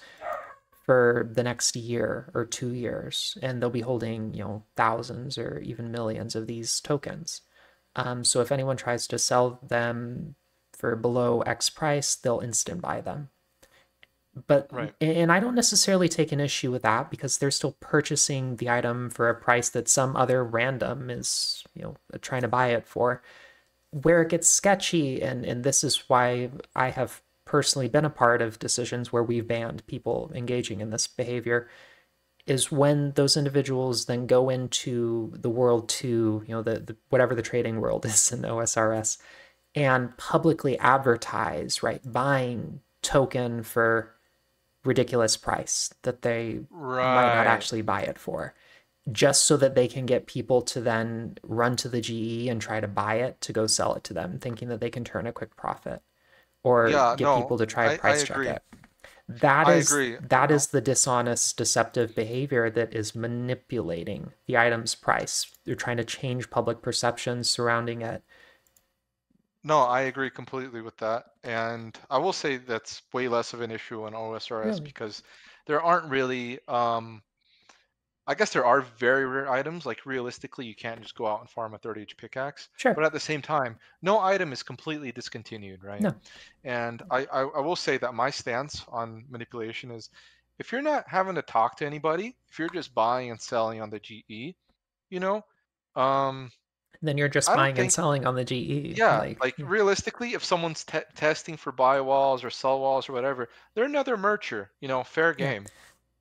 for the next year or two years. And they'll be holding, you know, thousands or even millions of these tokens. Um, so if anyone tries to sell them for below X price, they'll instant buy them. But right. and I don't necessarily take an issue with that because they're still purchasing the item for a price that some other random is, you know, trying to buy it for. Where it gets sketchy, and, and this is why I have personally been a part of decisions where we've banned people engaging in this behavior, is when those individuals then go into the world to, you know, the, the whatever the trading world is in O S R S, and publicly advertise, right, buying token for ridiculous price that they right. might not actually buy it for, just so that they can get people to then run to the G E and try to buy it to go sell it to them, thinking that they can turn a quick profit, or yeah, get no, people to try to price I, I check agree. it. That I is agree. that no. is the dishonest, deceptive behavior that is manipulating the item's price. They're trying to change public perceptions surrounding it. No, I agree completely with that. And I will say that's way less of an issue in O S R S really? because there aren't really, um, I guess there are very rare items. Like realistically, you can't just go out and farm a third age pickaxe. Sure. But at the same time, no item is completely discontinued, right? No. And I, I, I will say that my stance on manipulation is if you're not having to talk to anybody, if you're just buying and selling on the G E, you know, um, then you're just buying think, and selling on the G E. Yeah, like, like realistically, if someone's te testing for buy walls or sell walls or whatever, they're another mercher, you know, fair game.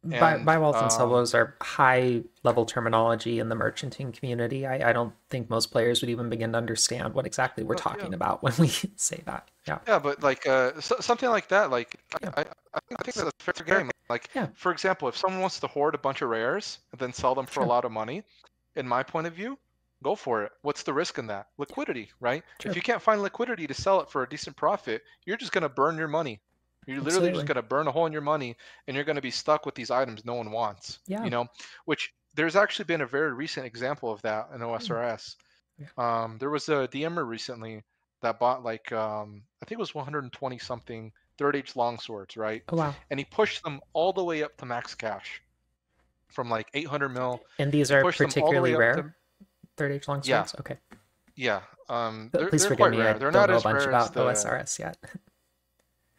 Yeah. Buy, buy walls um, and sell walls are high-level terminology in the merchanting community. I, I don't think most players would even begin to understand what exactly we're talking yeah. about when we say that. Yeah, yeah, but like uh, so, something like that, like yeah. I, I, I think that's fair game. Like, yeah. for example, if someone wants to hoard a bunch of rares and then sell them for sure. a lot of money, in my point of view, go for it. What's the risk in that? Liquidity, right? Sure. If you can't find liquidity to sell it for a decent profit, you're just going to burn your money. You're Absolutely. literally just going to burn a hole in your money, and you're going to be stuck with these items no one wants. Yeah. You know, which there's actually been a very recent example of that in O S R S. Yeah. Um, there was a D M er recently that bought like, um, I think it was one hundred twenty something third age longswords, right? Oh, wow. And he pushed them all the way up to max cash from like eight hundred mil. And these are particularly the rare? Third age long swords? Yeah. Okay. Yeah. Um, they're, Please they're forgive me. Rare. I they're don't not know a bunch about the... O S R S yet.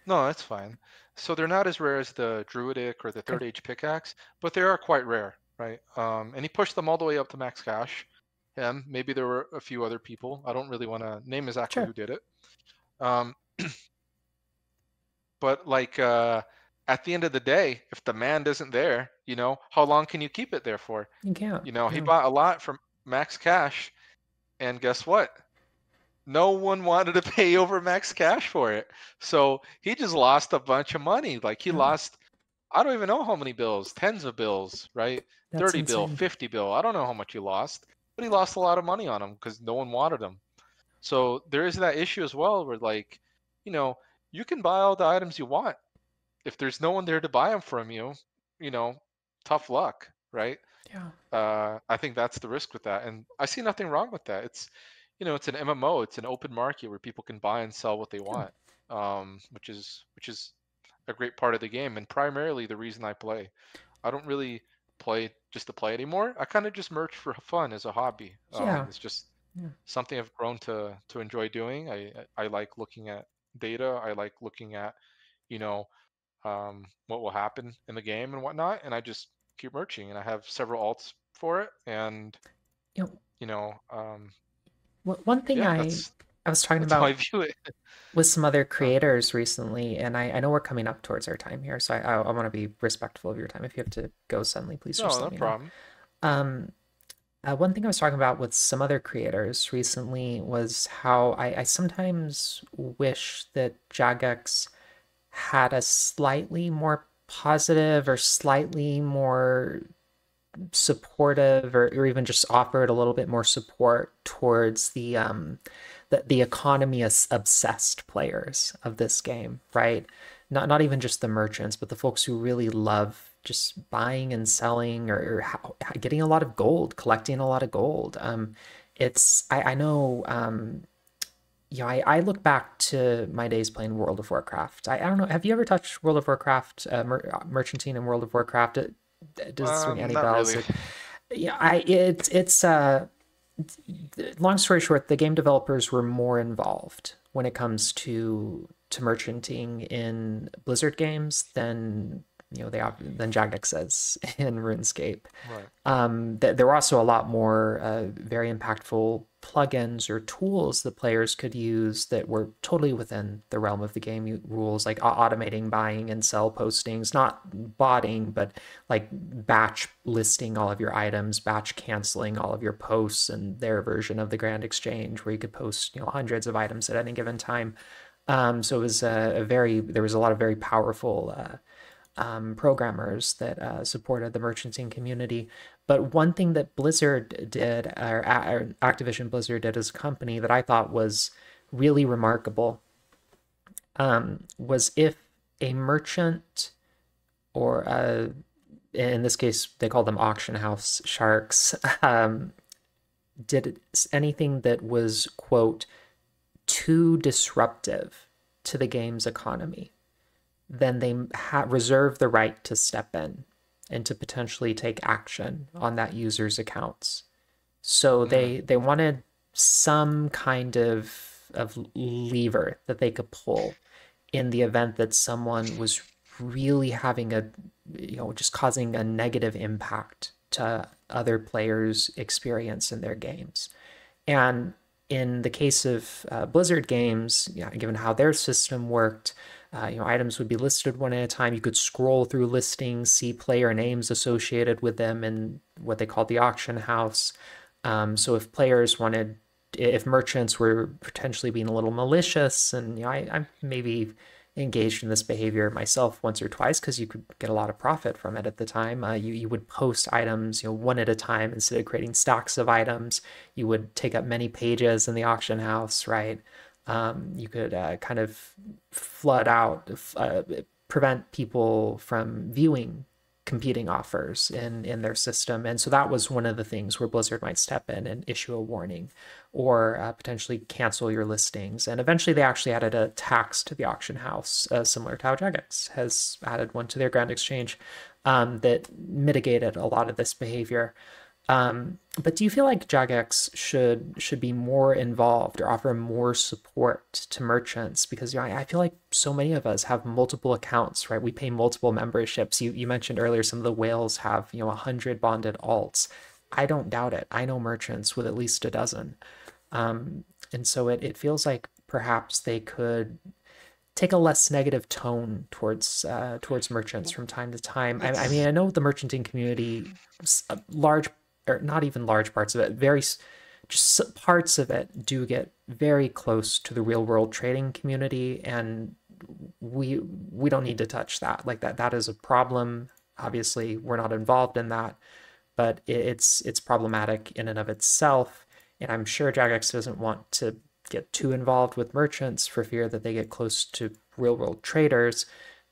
No, that's fine. So they're not as rare as the Druidic or the third age pickaxe, but they are quite rare, right? Um, and he pushed them all the way up to max cash. And maybe there were a few other people. I don't really want to name exactly sure. who did it. Um, but like uh, at the end of the day, if demand isn't there, you know, how long can you keep it there for? You can't. You know, he yeah. bought a lot from max cash, and guess what? no one wanted to pay over max cash for it. So he just lost a bunch of money. Like he mm. lost, I don't even know how many bills, tens of bills, right? That's thirty insane. Bill, fifty bill. I don't know how much he lost, but he lost a lot of money on them because no one wanted them. So there is that issue as well where, like, you know, you can buy all the items you want. If there's no one there to buy them from you, you know, tough luck, right? Yeah. Uh, I think that's the risk with that. And I see nothing wrong with that. It's, you know, it's an M M O. It's an open market where people can buy and sell what they want, um, which is which is a great part of the game. And primarily the reason I play. I don't really play just to play anymore. I kind of just merch for fun as a hobby. Yeah. Um, it's just yeah. something I've grown to to enjoy doing. I, I like looking at data. I like looking at, you know, um, what will happen in the game and whatnot. And I just keep merching. And I have several alts for it. And, yep. you know... Um, One thing yeah, I, I was talking about with some other creators recently, and I, I know we're coming up towards our time here, so I, I, I want to be respectful of your time. If you have to go suddenly, please no, just let no me problem. Know. Um, uh, one thing I was talking about with some other creators recently was how I, I sometimes wish that Jagex had a slightly more positive or slightly more... supportive or, or even just offered a little bit more support towards the um the, the economy obsessed players of this game, right? Not not even just the merchants, but the folks who really love just buying and selling, or, or how, getting a lot of gold, collecting a lot of gold. Um it's I, I know um you know I, I look back to my days playing World of Warcraft. I, I don't know, have you ever touched World of Warcraft, uh, mer merchanting in World of Warcraft? It, does um, ring any bells? Really. Yeah, I it's it's uh long story short, the game developers were more involved when it comes to to merchanting in Blizzard games than you know they than Jagex says in RuneScape. Right. Um, th there were also a lot more uh, very impactful plugins or tools that players could use that were totally within the realm of the game rules, like automating buying and sell postings, not botting, but like batch listing all of your items, batch canceling all of your posts, and their version of the Grand Exchange where you could post, you know, hundreds of items at any given time. Um, so it was a, a very, there was a lot of very powerful uh, Um, programmers that uh, supported the merchanting community. But one thing that Blizzard did, or, or Activision Blizzard did as a company, that I thought was really remarkable, um, was if a merchant, or a, in this case they called them auction house sharks, um, did anything that was, quote, too disruptive to the game's economy, then they ha reserve the right to step in and to potentially take action on that user's accounts. So mm-hmm. they they wanted some kind of of lever that they could pull in the event that someone was really having a, you know, just causing a negative impact to other players' experience in their games. And in the case of uh, Blizzard games, you know, given how their system worked, Uh, you know, items would be listed one at a time. You could scroll through listings, see player names associated with them in what they called the auction house. Um, so if players wanted, if merchants were potentially being a little malicious, and you know, I, I'm maybe engaged in this behavior myself once or twice because you could get a lot of profit from it at the time. Uh, you, you would post items, you know, one at a time instead of creating stacks of items. You would take up many pages in the auction house, right? Um, you could uh, kind of flood out, uh, prevent people from viewing competing offers in, in their system. And so that was one of the things where Blizzard might step in and issue a warning, or uh, potentially cancel your listings. And eventually they actually added a tax to the auction house, uh, similar to how Jagex has added one to their Grand Exchange, um, that mitigated a lot of this behavior. Um, but do you feel like Jagex should should be more involved or offer more support to merchants? Because you know, I, I feel like so many of us have multiple accounts, right? We pay multiple memberships. You you mentioned earlier some of the whales have you know a hundred bonded alts. I don't doubt it. I know merchants with at least a dozen, um, and so it it feels like perhaps they could take a less negative tone towards uh, towards merchants from time to time. I, I mean, I know the merchanting community, large. Or not even large parts of it, very just parts of it do get very close to the real world trading community, and we we don't need to touch that. Like that that is a problem. Obviously, we're not involved in that, but it's it's problematic in and of itself. And I'm sure Jagex doesn't want to get too involved with merchants for fear that they get close to real world traders.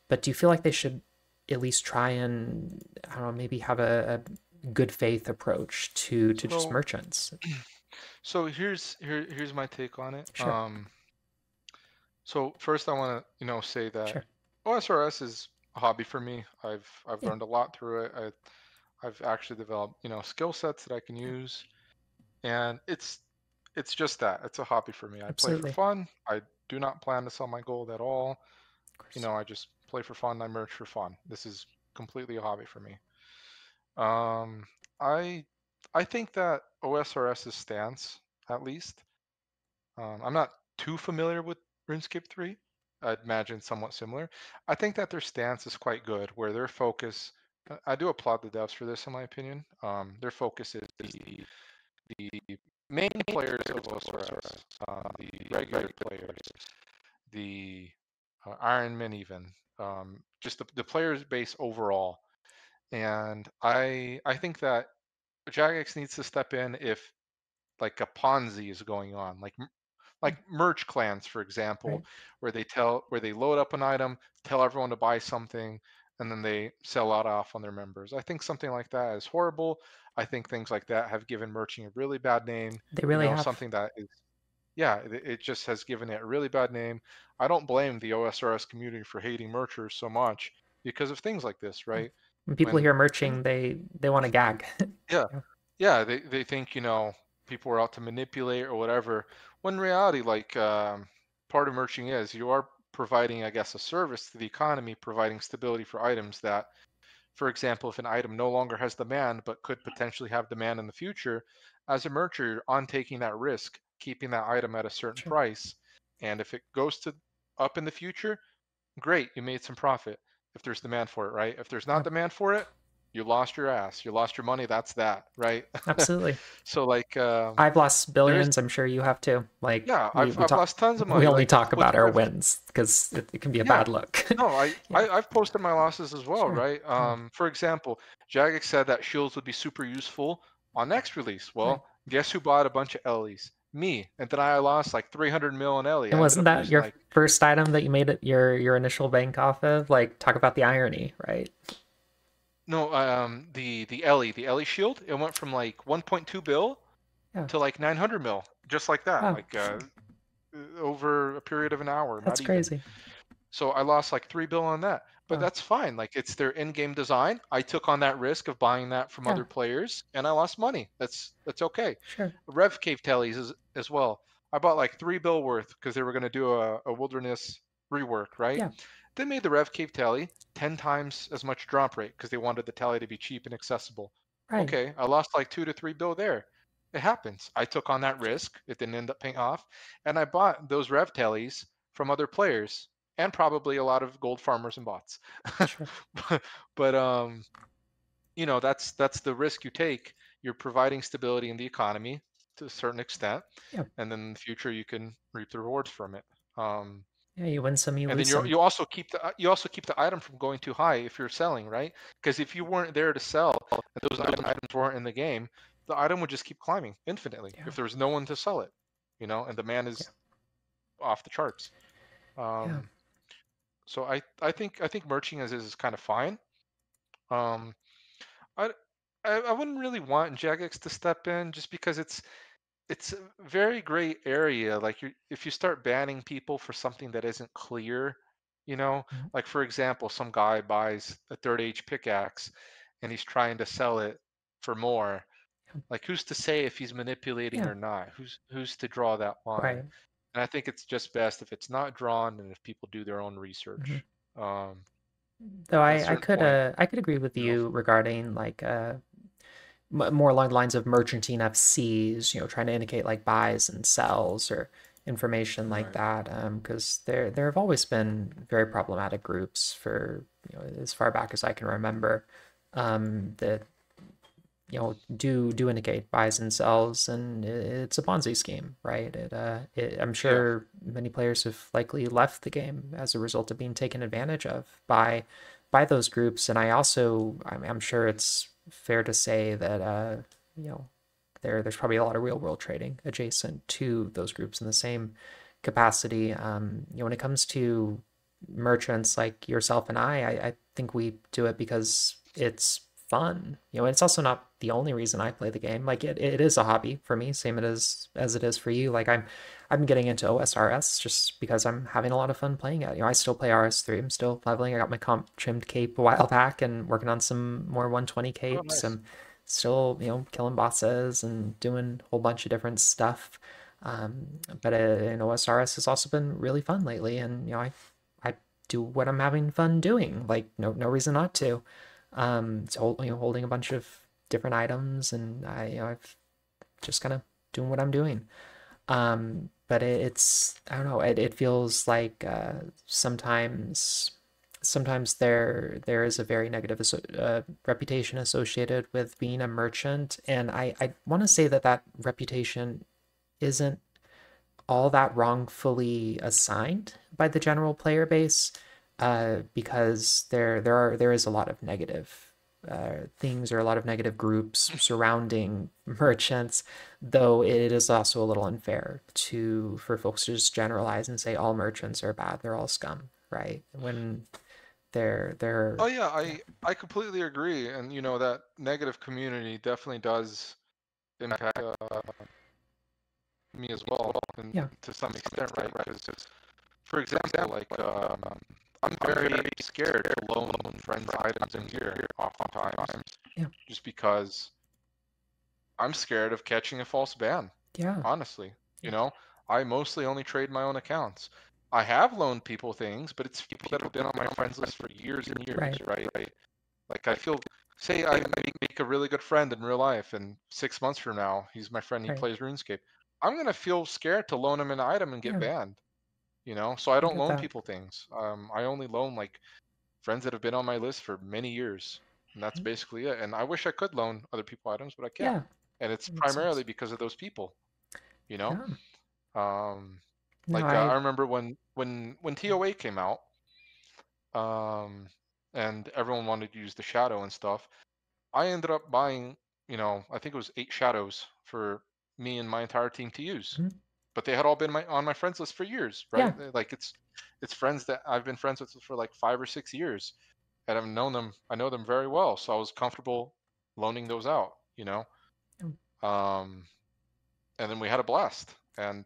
But do you feel like they should at least try and, I don't know, maybe have a, a good faith approach to to well, just merchants? So here's here here's my take on it. Sure. Um, so first, I want to you know say that sure. O S R S is a hobby for me. I've I've yeah. learned a lot through it. I, I've actually developed you know skill sets that I can use, and it's it's just that it's a hobby for me. I Absolutely. play for fun. I do not plan to sell my gold at all. You know, I just play for fun. I merge for fun. This is completely a hobby for me. Um, I I think that O S R S's stance, at least, um, I'm not too familiar with RuneScape three. I'd imagine somewhat similar. I think that their stance is quite good, where their focus, I do applaud the devs for this, in my opinion. Um, their focus is the, the main players of O S R S, uh, the regular players, the uh, Ironmen even, um, just the, the players base overall. And I I think that Jagex needs to step in if like a Ponzi is going on, like like merch clans, for example, right. where they tell where they load up an item, tell everyone to buy something, and then they sell out off on their members. I think something like that is horrible. I think things like that have given merching a really bad name. They really you know, have something that is yeah, it, it just has given it a really bad name. I don't blame the O S R S community for hating merchers so much because of things like this, right? Mm-hmm. When people when, hear merching, they they want to gag. Yeah, yeah. They they think you know people are out to manipulate or whatever. When in reality, like um, part of merching is you are providing, I guess, a service to the economy, providing stability for items that, for example, if an item no longer has demand but could potentially have demand in the future, as a merchant, you're on taking that risk, keeping that item at a certain sure. price, and if it goes to up in the future, great, you made some profit. If there's demand for it, right? If there's not demand for it, you lost your ass. You lost your money. That's that, right? Absolutely. So like, um, I've lost billions. I'm sure you have too. Like, yeah, we, I've, we I've talk, lost tons of money. We only like, talk about our wins because it, it can be a yeah. bad look. No, I, yeah. I I've posted my losses as well, sure. right? Um, for example, Jagex said that shields would be super useful on next release. Well, right. guess who bought a bunch of Ellies? Me. And then I lost like three hundred mil on Ellie. And wasn't that your like... first item that you made it your your initial bank off of? Like, talk about the irony, right? No, um, the the Ellie, the Ellie shield, it went from like one point two bill yeah. to like nine hundred mil, just like that, oh. like uh, over a period of an hour. That's crazy. Even. So I lost like three bill on that, but oh. that's fine. Like it's their in-game design. I took on that risk of buying that from yeah. other players, and I lost money. That's that's okay. Sure. Rev Cave Tellies as, as well. I bought like three bill worth because they were going to do a, a wilderness rework, right? Yeah. They made the Rev Cave Telly ten times as much drop rate because they wanted the telly to be cheap and accessible. Right. Okay, I lost like two to three bill there. It happens. I took on that risk. It didn't end up paying off, and I bought those Rev Tellies from other players. And probably a lot of gold farmers and bots. Sure. but, but um, you know, that's that's the risk you take. You're providing stability in the economy to a certain extent, yeah. and then in the future you can reap the rewards from it. Um, yeah, you win some, you and lose then some. You also keep the you also keep the item from going too high if you're selling, right? Because if you weren't there to sell, and those items weren't in the game, the item would just keep climbing infinitely yeah. if there was no one to sell it. You know, and demand is yeah. off the charts. Um, yeah. So I, I think I think merching as is, is kind of fine. Um, I, I I wouldn't really want Jagex to step in just because it's it's a very gray area. Like you, if you start banning people for something that isn't clear, you know, mm-hmm. like for example, some guy buys a third age pickaxe and he's trying to sell it for more. Like who's to say if he's manipulating yeah. or not? Who's who's to draw that line? Right. And I think it's just best if it's not drawn and if people do their own research. Mm-hmm. um, Though I, I could uh, I could agree with you regarding like uh, more along the lines of merchantine F Cs, you know, trying to indicate like buys and sells or information like right. that, because um, there there have always been very problematic groups for you know as far back as I can remember. Um, the you know, do do indicate buys and sells, and it's a Ponzi scheme, right? It, uh, it, I'm sure yeah. many players have likely left the game as a result of being taken advantage of by by those groups. And I also, I'm, I'm sure it's fair to say that, uh, you know, there there's probably a lot of real world trading adjacent to those groups in the same capacity. Um, you know, when it comes to merchants like yourself and I, I, I think we do it because it's fun, you know, and it's also not the only reason I play the game. Like it, it is a hobby for me, same it is as it is for you. Like I'm, I'm getting into O S R S just because I'm having a lot of fun playing it. You know, I still play R S three. I'm still leveling. I got my comp trimmed cape a while back and working on some more one twenty capes. Oh, nice. I'm still, you know, killing bosses and doing a whole bunch of different stuff. Um, but uh, an O S R S has also been really fun lately, and you know, I, I do what I'm having fun doing. Like no, no reason not to. Um, so, you know, holding a bunch of different items, and I, you know, I've just kind of doing what I'm doing. Um, but it, it's, I don't know, it, it feels like, uh, sometimes, sometimes there, there is a very negative, uh, reputation associated with being a merchant. And I, I want to say that that reputation isn't all that wrongfully assigned by the general player base. Uh, because there there are there is a lot of negative uh, things or a lot of negative groups surrounding merchants, though it is also a little unfair to for folks to just generalize and say all merchants are bad, they're all scum, right? When they're they're oh yeah, I I completely agree, and you know that negative community definitely does impact uh, me as well, and yeah. to some extent, right? Because just, for example, like. Um, I'm very, very scared to loan friends items in gear oftentimes, yeah. just because I'm scared of catching a false ban. Yeah. Honestly, you yeah. know, I mostly only trade my own accounts. I have loaned people things, but it's people that have been on my friends list for years and years, right? right? right? Like I feel, say I make a really good friend in real life, and six months from now, he's my friend, he right. plays RuneScape. I'm going to feel scared to loan him an item and get yeah. banned. You know, so I don't loan that. people things. Um, I only loan like friends that have been on my list for many years, and that's mm-hmm. basically it. And I wish I could loan other people items, but I can't. Yeah. And it's primarily sense. because of those people. You know, yeah. um, like no, I... Uh, I remember when when when T O A came out, um, and everyone wanted to use the shadow and stuff. I ended up buying, you know, I think it was eight shadows for me and my entire team to use. Mm-hmm. But they had all been my, on my friends list for years, right? Yeah. Like it's, it's friends that I've been friends with for like five or six years, and I've known them. I know them very well, so I was comfortable loaning those out, you know. Mm. Um, and then we had a blast, and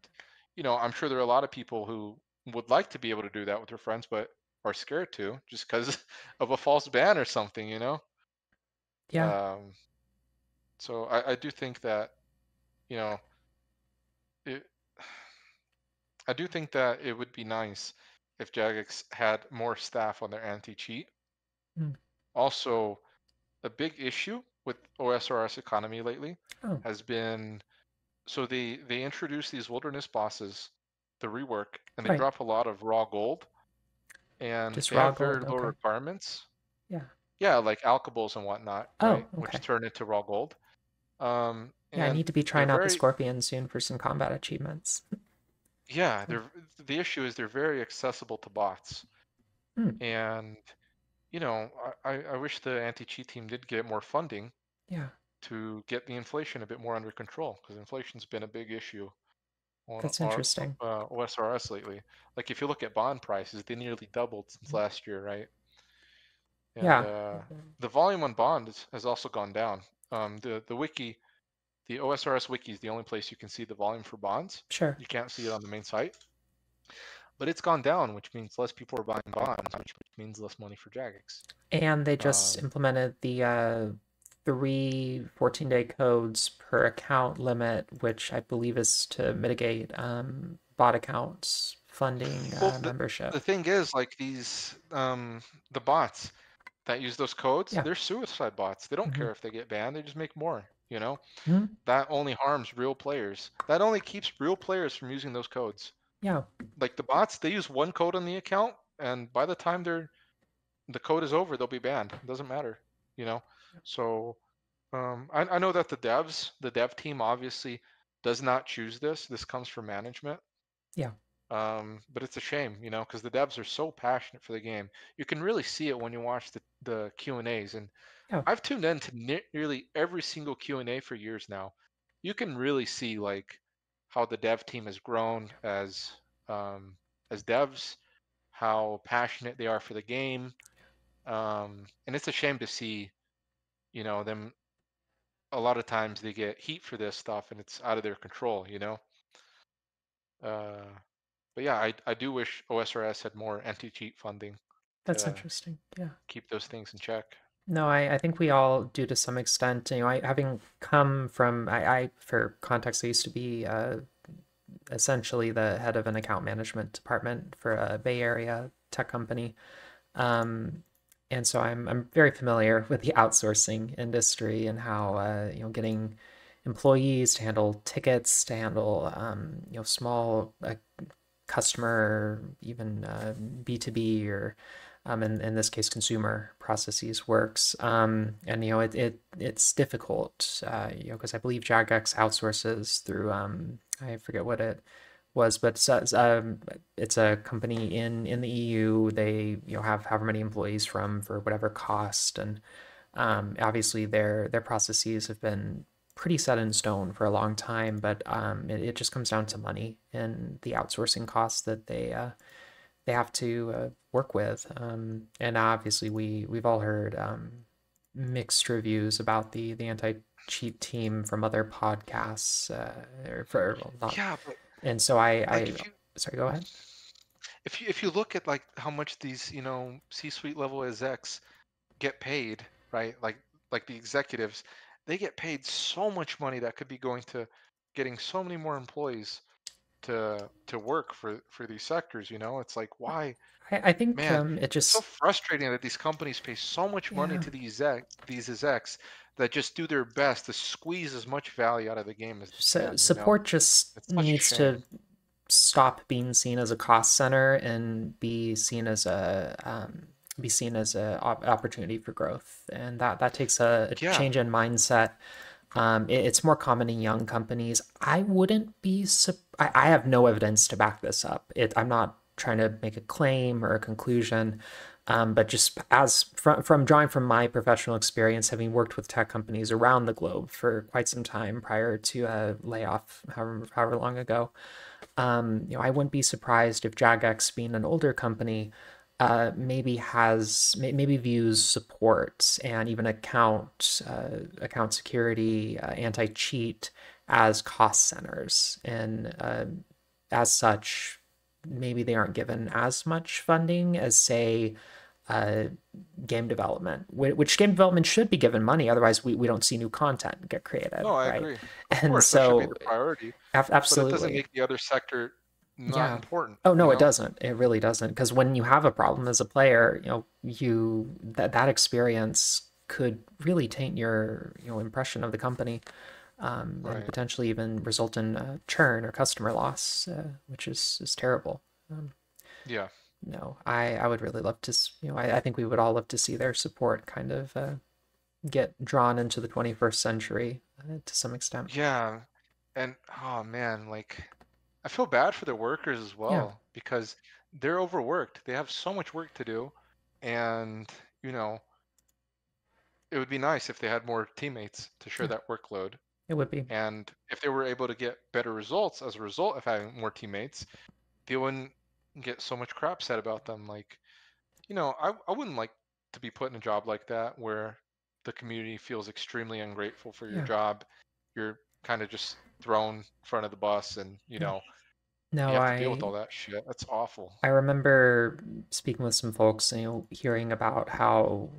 you know, I'm sure there are a lot of people who would like to be able to do that with their friends, but are scared to just because of a false ban or something, you know. Yeah. Um, so I, I do think that, you know, it. I do think that it would be nice if Jagex had more staff on their anti-cheat. Mm. Also, a big issue with O S R S economy lately oh. has been, so they, they introduce these wilderness bosses, the rework, and they right. drop a lot of raw gold. And Just they raw have very gold, low okay. requirements. Yeah. Yeah, like alkables and whatnot, oh, right? okay. which turn into raw gold. Um, yeah, and I need to be trying out very... the scorpion soon for some combat achievements. Yeah, they're, the issue is they're very accessible to bots. Mm. And, you know, I, I wish the anti-cheat team did get more funding yeah. to get the inflation a bit more under control, because inflation's been a big issue on That's interesting. Our, uh, O S R S lately. Like, if you look at bond prices, they nearly doubled since last year, right? And, yeah. Uh, the volume on bonds has also gone down. Um, the, the wiki... The O S R S wiki is the only place you can see the volume for bonds. Sure. You can't see it on the main site. But it's gone down, which means less people are buying bonds, which means less money for Jagex. And they just um, implemented the uh, three fourteen-day codes per account limit, which I believe is to mitigate um, bot accounts funding well, uh, the, membership. The thing is, like these, um, the bots that use those codes, yeah. they're suicide bots. They don't mm-hmm. care if they get banned. They just make more. You know, mm-hmm. that only harms real players. That only keeps real players from using those codes. Yeah. Like the bots, they use one code on the account, and by the time they're, the code is over, they'll be banned. It doesn't matter, you know? So Um, I, I know that the devs, the dev team obviously does not choose this. This comes from management. Yeah. Um, but it's a shame, you know, because the devs are so passionate for the game. You can really see it when you watch the, the Q and A's. And oh. I've tuned in to ne nearly every single Q and A for years now. You can really see, like, how the dev team has grown as um, as devs, how passionate they are for the game. Um, and it's a shame to see, you know, them. A lot of times they get heat for this stuff and it's out of their control, you know? Uh, but yeah, I, I do wish O S R S had more anti-cheat funding. That's interesting. Yeah. Keep those things in check. No, I, I think we all do to some extent. You know, I, having come from, I, I, for context, I used to be uh, essentially the head of an account management department for a Bay Area tech company. Um, and so I'm, I'm very familiar with the outsourcing industry and how, uh, you know, getting employees to handle tickets, to handle, um, you know, small uh, customer, even uh, B two B or, Um, in, in this case, consumer processes works. Um, and, you know, it, it it's difficult, uh, you know, because I believe Jagex outsources through, um, I forget what it was, but it's, uh, it's, um, it's a company in, in the E U. They, you know, have however many employees from for whatever cost. And um, obviously their, their processes have been pretty set in stone for a long time, but um, it, it just comes down to money and the outsourcing costs that they, uh, they have to uh, work with, um, and obviously we we've all heard um, mixed reviews about the the anti-cheat team from other podcasts, uh, or for, well, not, yeah, but, and so I, like I you, sorry, go ahead. If you if you look at like how much these you know C-suite level execs get paid, right? Like like the executives, they get paid so much money that could be going to getting so many more employees to to work for for these sectors. You know, it's like, why? I, I think, man, um, it just, it's so frustrating that these companies pay so much money, yeah, to these execs, these execs that just do their best to squeeze as much value out of the game as so, can, support, you know? Just needs to stop being seen as a cost center and be seen as a um be seen as a op opportunity for growth, and that that takes a, a yeah. change in mindset. Um, it, it's more common in young companies. I wouldn't be, I, I have no evidence to back this up. It, I'm not trying to make a claim or a conclusion, um, but just as from, from drawing from my professional experience, having worked with tech companies around the globe for quite some time prior to a layoff, however, however long ago, um, you know, I wouldn't be surprised if Jagex, being an older company, Uh, maybe has maybe views support and even account uh, account security, uh, anti-cheat as cost centers, and uh, as such, maybe they aren't given as much funding as, say, uh, game development, which game development should be given money. Otherwise, we, we don't see new content get created. No, I right? agree. Of and course, so that should be the priority. Absolutely, but it doesn't make the other sector not yeah. important. Oh no, you know? It doesn't. It really doesn't. Because when you have a problem as a player, you know, you that that experience could really taint your you know impression of the company, um, right. and potentially even result in uh, churn or customer loss, uh, which is is terrible. Um, yeah. No, I I would really love to. You know, I I think we would all love to see their support kind of uh, get drawn into the twenty-first century uh, to some extent. Yeah, and oh man, like. I feel bad for the workers as well, yeah. because they're overworked. They have so much work to do, and you know, it would be nice if they had more teammates to share yeah. that workload. It would be. And if they were able to get better results as a result of having more teammates, they wouldn't get so much crap said about them. Like, you know, I, I wouldn't like to be put in a job like that where the community feels extremely ungrateful for your yeah. job. You're kind of just thrown in front of the bus, and you know, no, you have to I deal with all that shit. That's awful. I remember speaking with some folks, and you know, hearing about how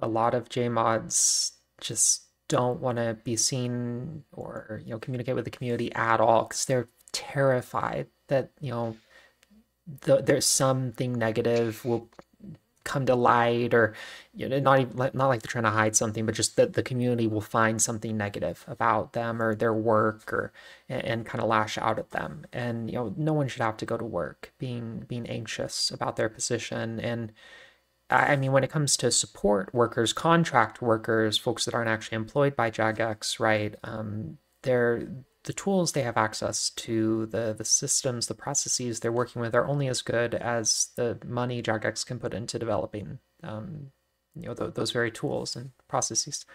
a lot of J mods just don't want to be seen or you know communicate with the community at all because they're terrified that you know the, there's something negative will come to light, or you know, not even not like they're trying to hide something, but just that the community will find something negative about them or their work, or and, and kind of lash out at them. And you know, no one should have to go to work being being anxious about their position. And I mean, when it comes to support workers, contract workers, folks that aren't actually employed by Jagex, right, um, they're, the tools they have access to, the, the systems, the processes they're working with are only as good as the money Jagex can put into developing um, you know, th those very tools and processes.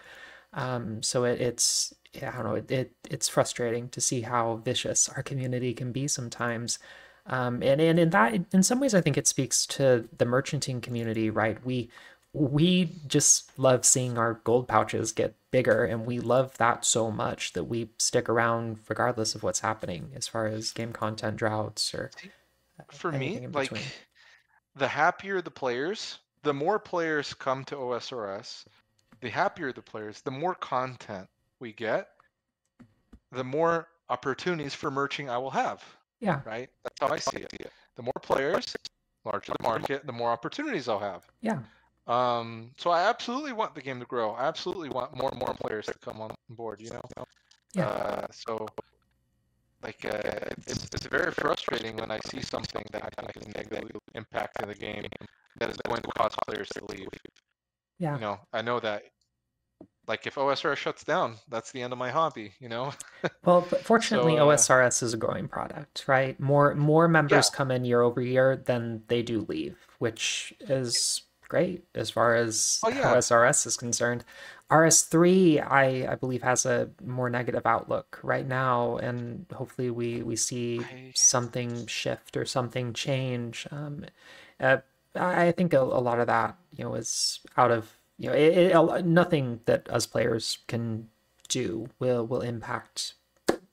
Um, so it, it's, I don't know, it, it, it's frustrating to see how vicious our community can be sometimes. Um, and, and in that, in some ways, I think it speaks to the merchanting community, right? We, we just love seeing our gold pouches get bigger, and we love that so much that we stick around regardless of what's happening as far as game content droughts or. For me, like the happier the players, the more players come to O S R S, the happier the players, the more content we get, the more opportunities for merching I will have. Yeah. Right? That's how I see it. The more players, larger the market, the more opportunities I'll have. Yeah. Um, so I absolutely want the game to grow. I absolutely want more and more players to come on board, you know? Yeah. Uh, so, like, uh, it's, it's very frustrating when I see something that I think is negatively impacting the game that is going to cause players to leave. Yeah. You know, I know that. Like, if O S R S shuts down, that's the end of my hobby, you know? Well, fortunately, so, uh, O S R S is a growing product, right? More more members yeah. come in year over year than they do leave, which is great as far as oh, yeah. O S R S is concerned. R S three, I, I believe, has a more negative outlook right now, and hopefully we, we see I... something shift or something change. Um, uh, I think a, a lot of that, you know, is out of... You know, it, it, nothing that us players can do will will impact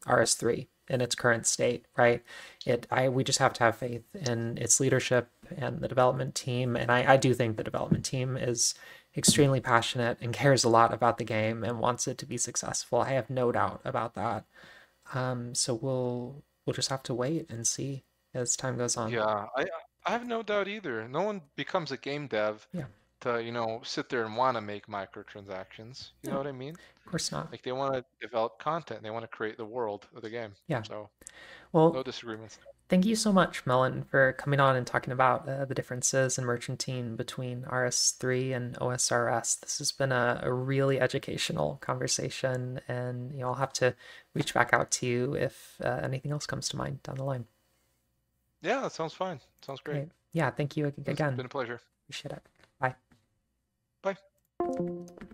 R S three in its current state, right? It, I, we just have to have faith in its leadership and the development team, and I, I do think the development team is extremely passionate and cares a lot about the game and wants it to be successful. I have no doubt about that. Um, so we'll we'll just have to wait and see as time goes on. Yeah, I I have no doubt either. No one becomes a game dev. Yeah. To, you know, sit there and want to make microtransactions. You no, know what I mean? Of course not. Like, they want to develop content. They want to create the world of the game. Yeah. So, well, no disagreements. Thank you so much, Melon, for coming on and talking about uh, the differences in merchanting between R S three and O S R S. This has been a, a really educational conversation, and you know, I'll have to reach back out to you if uh, anything else comes to mind down the line. Yeah, that sounds fine. Sounds great. Right. Yeah, thank you again. It's been a pleasure. Appreciate it. Bye. Thank you.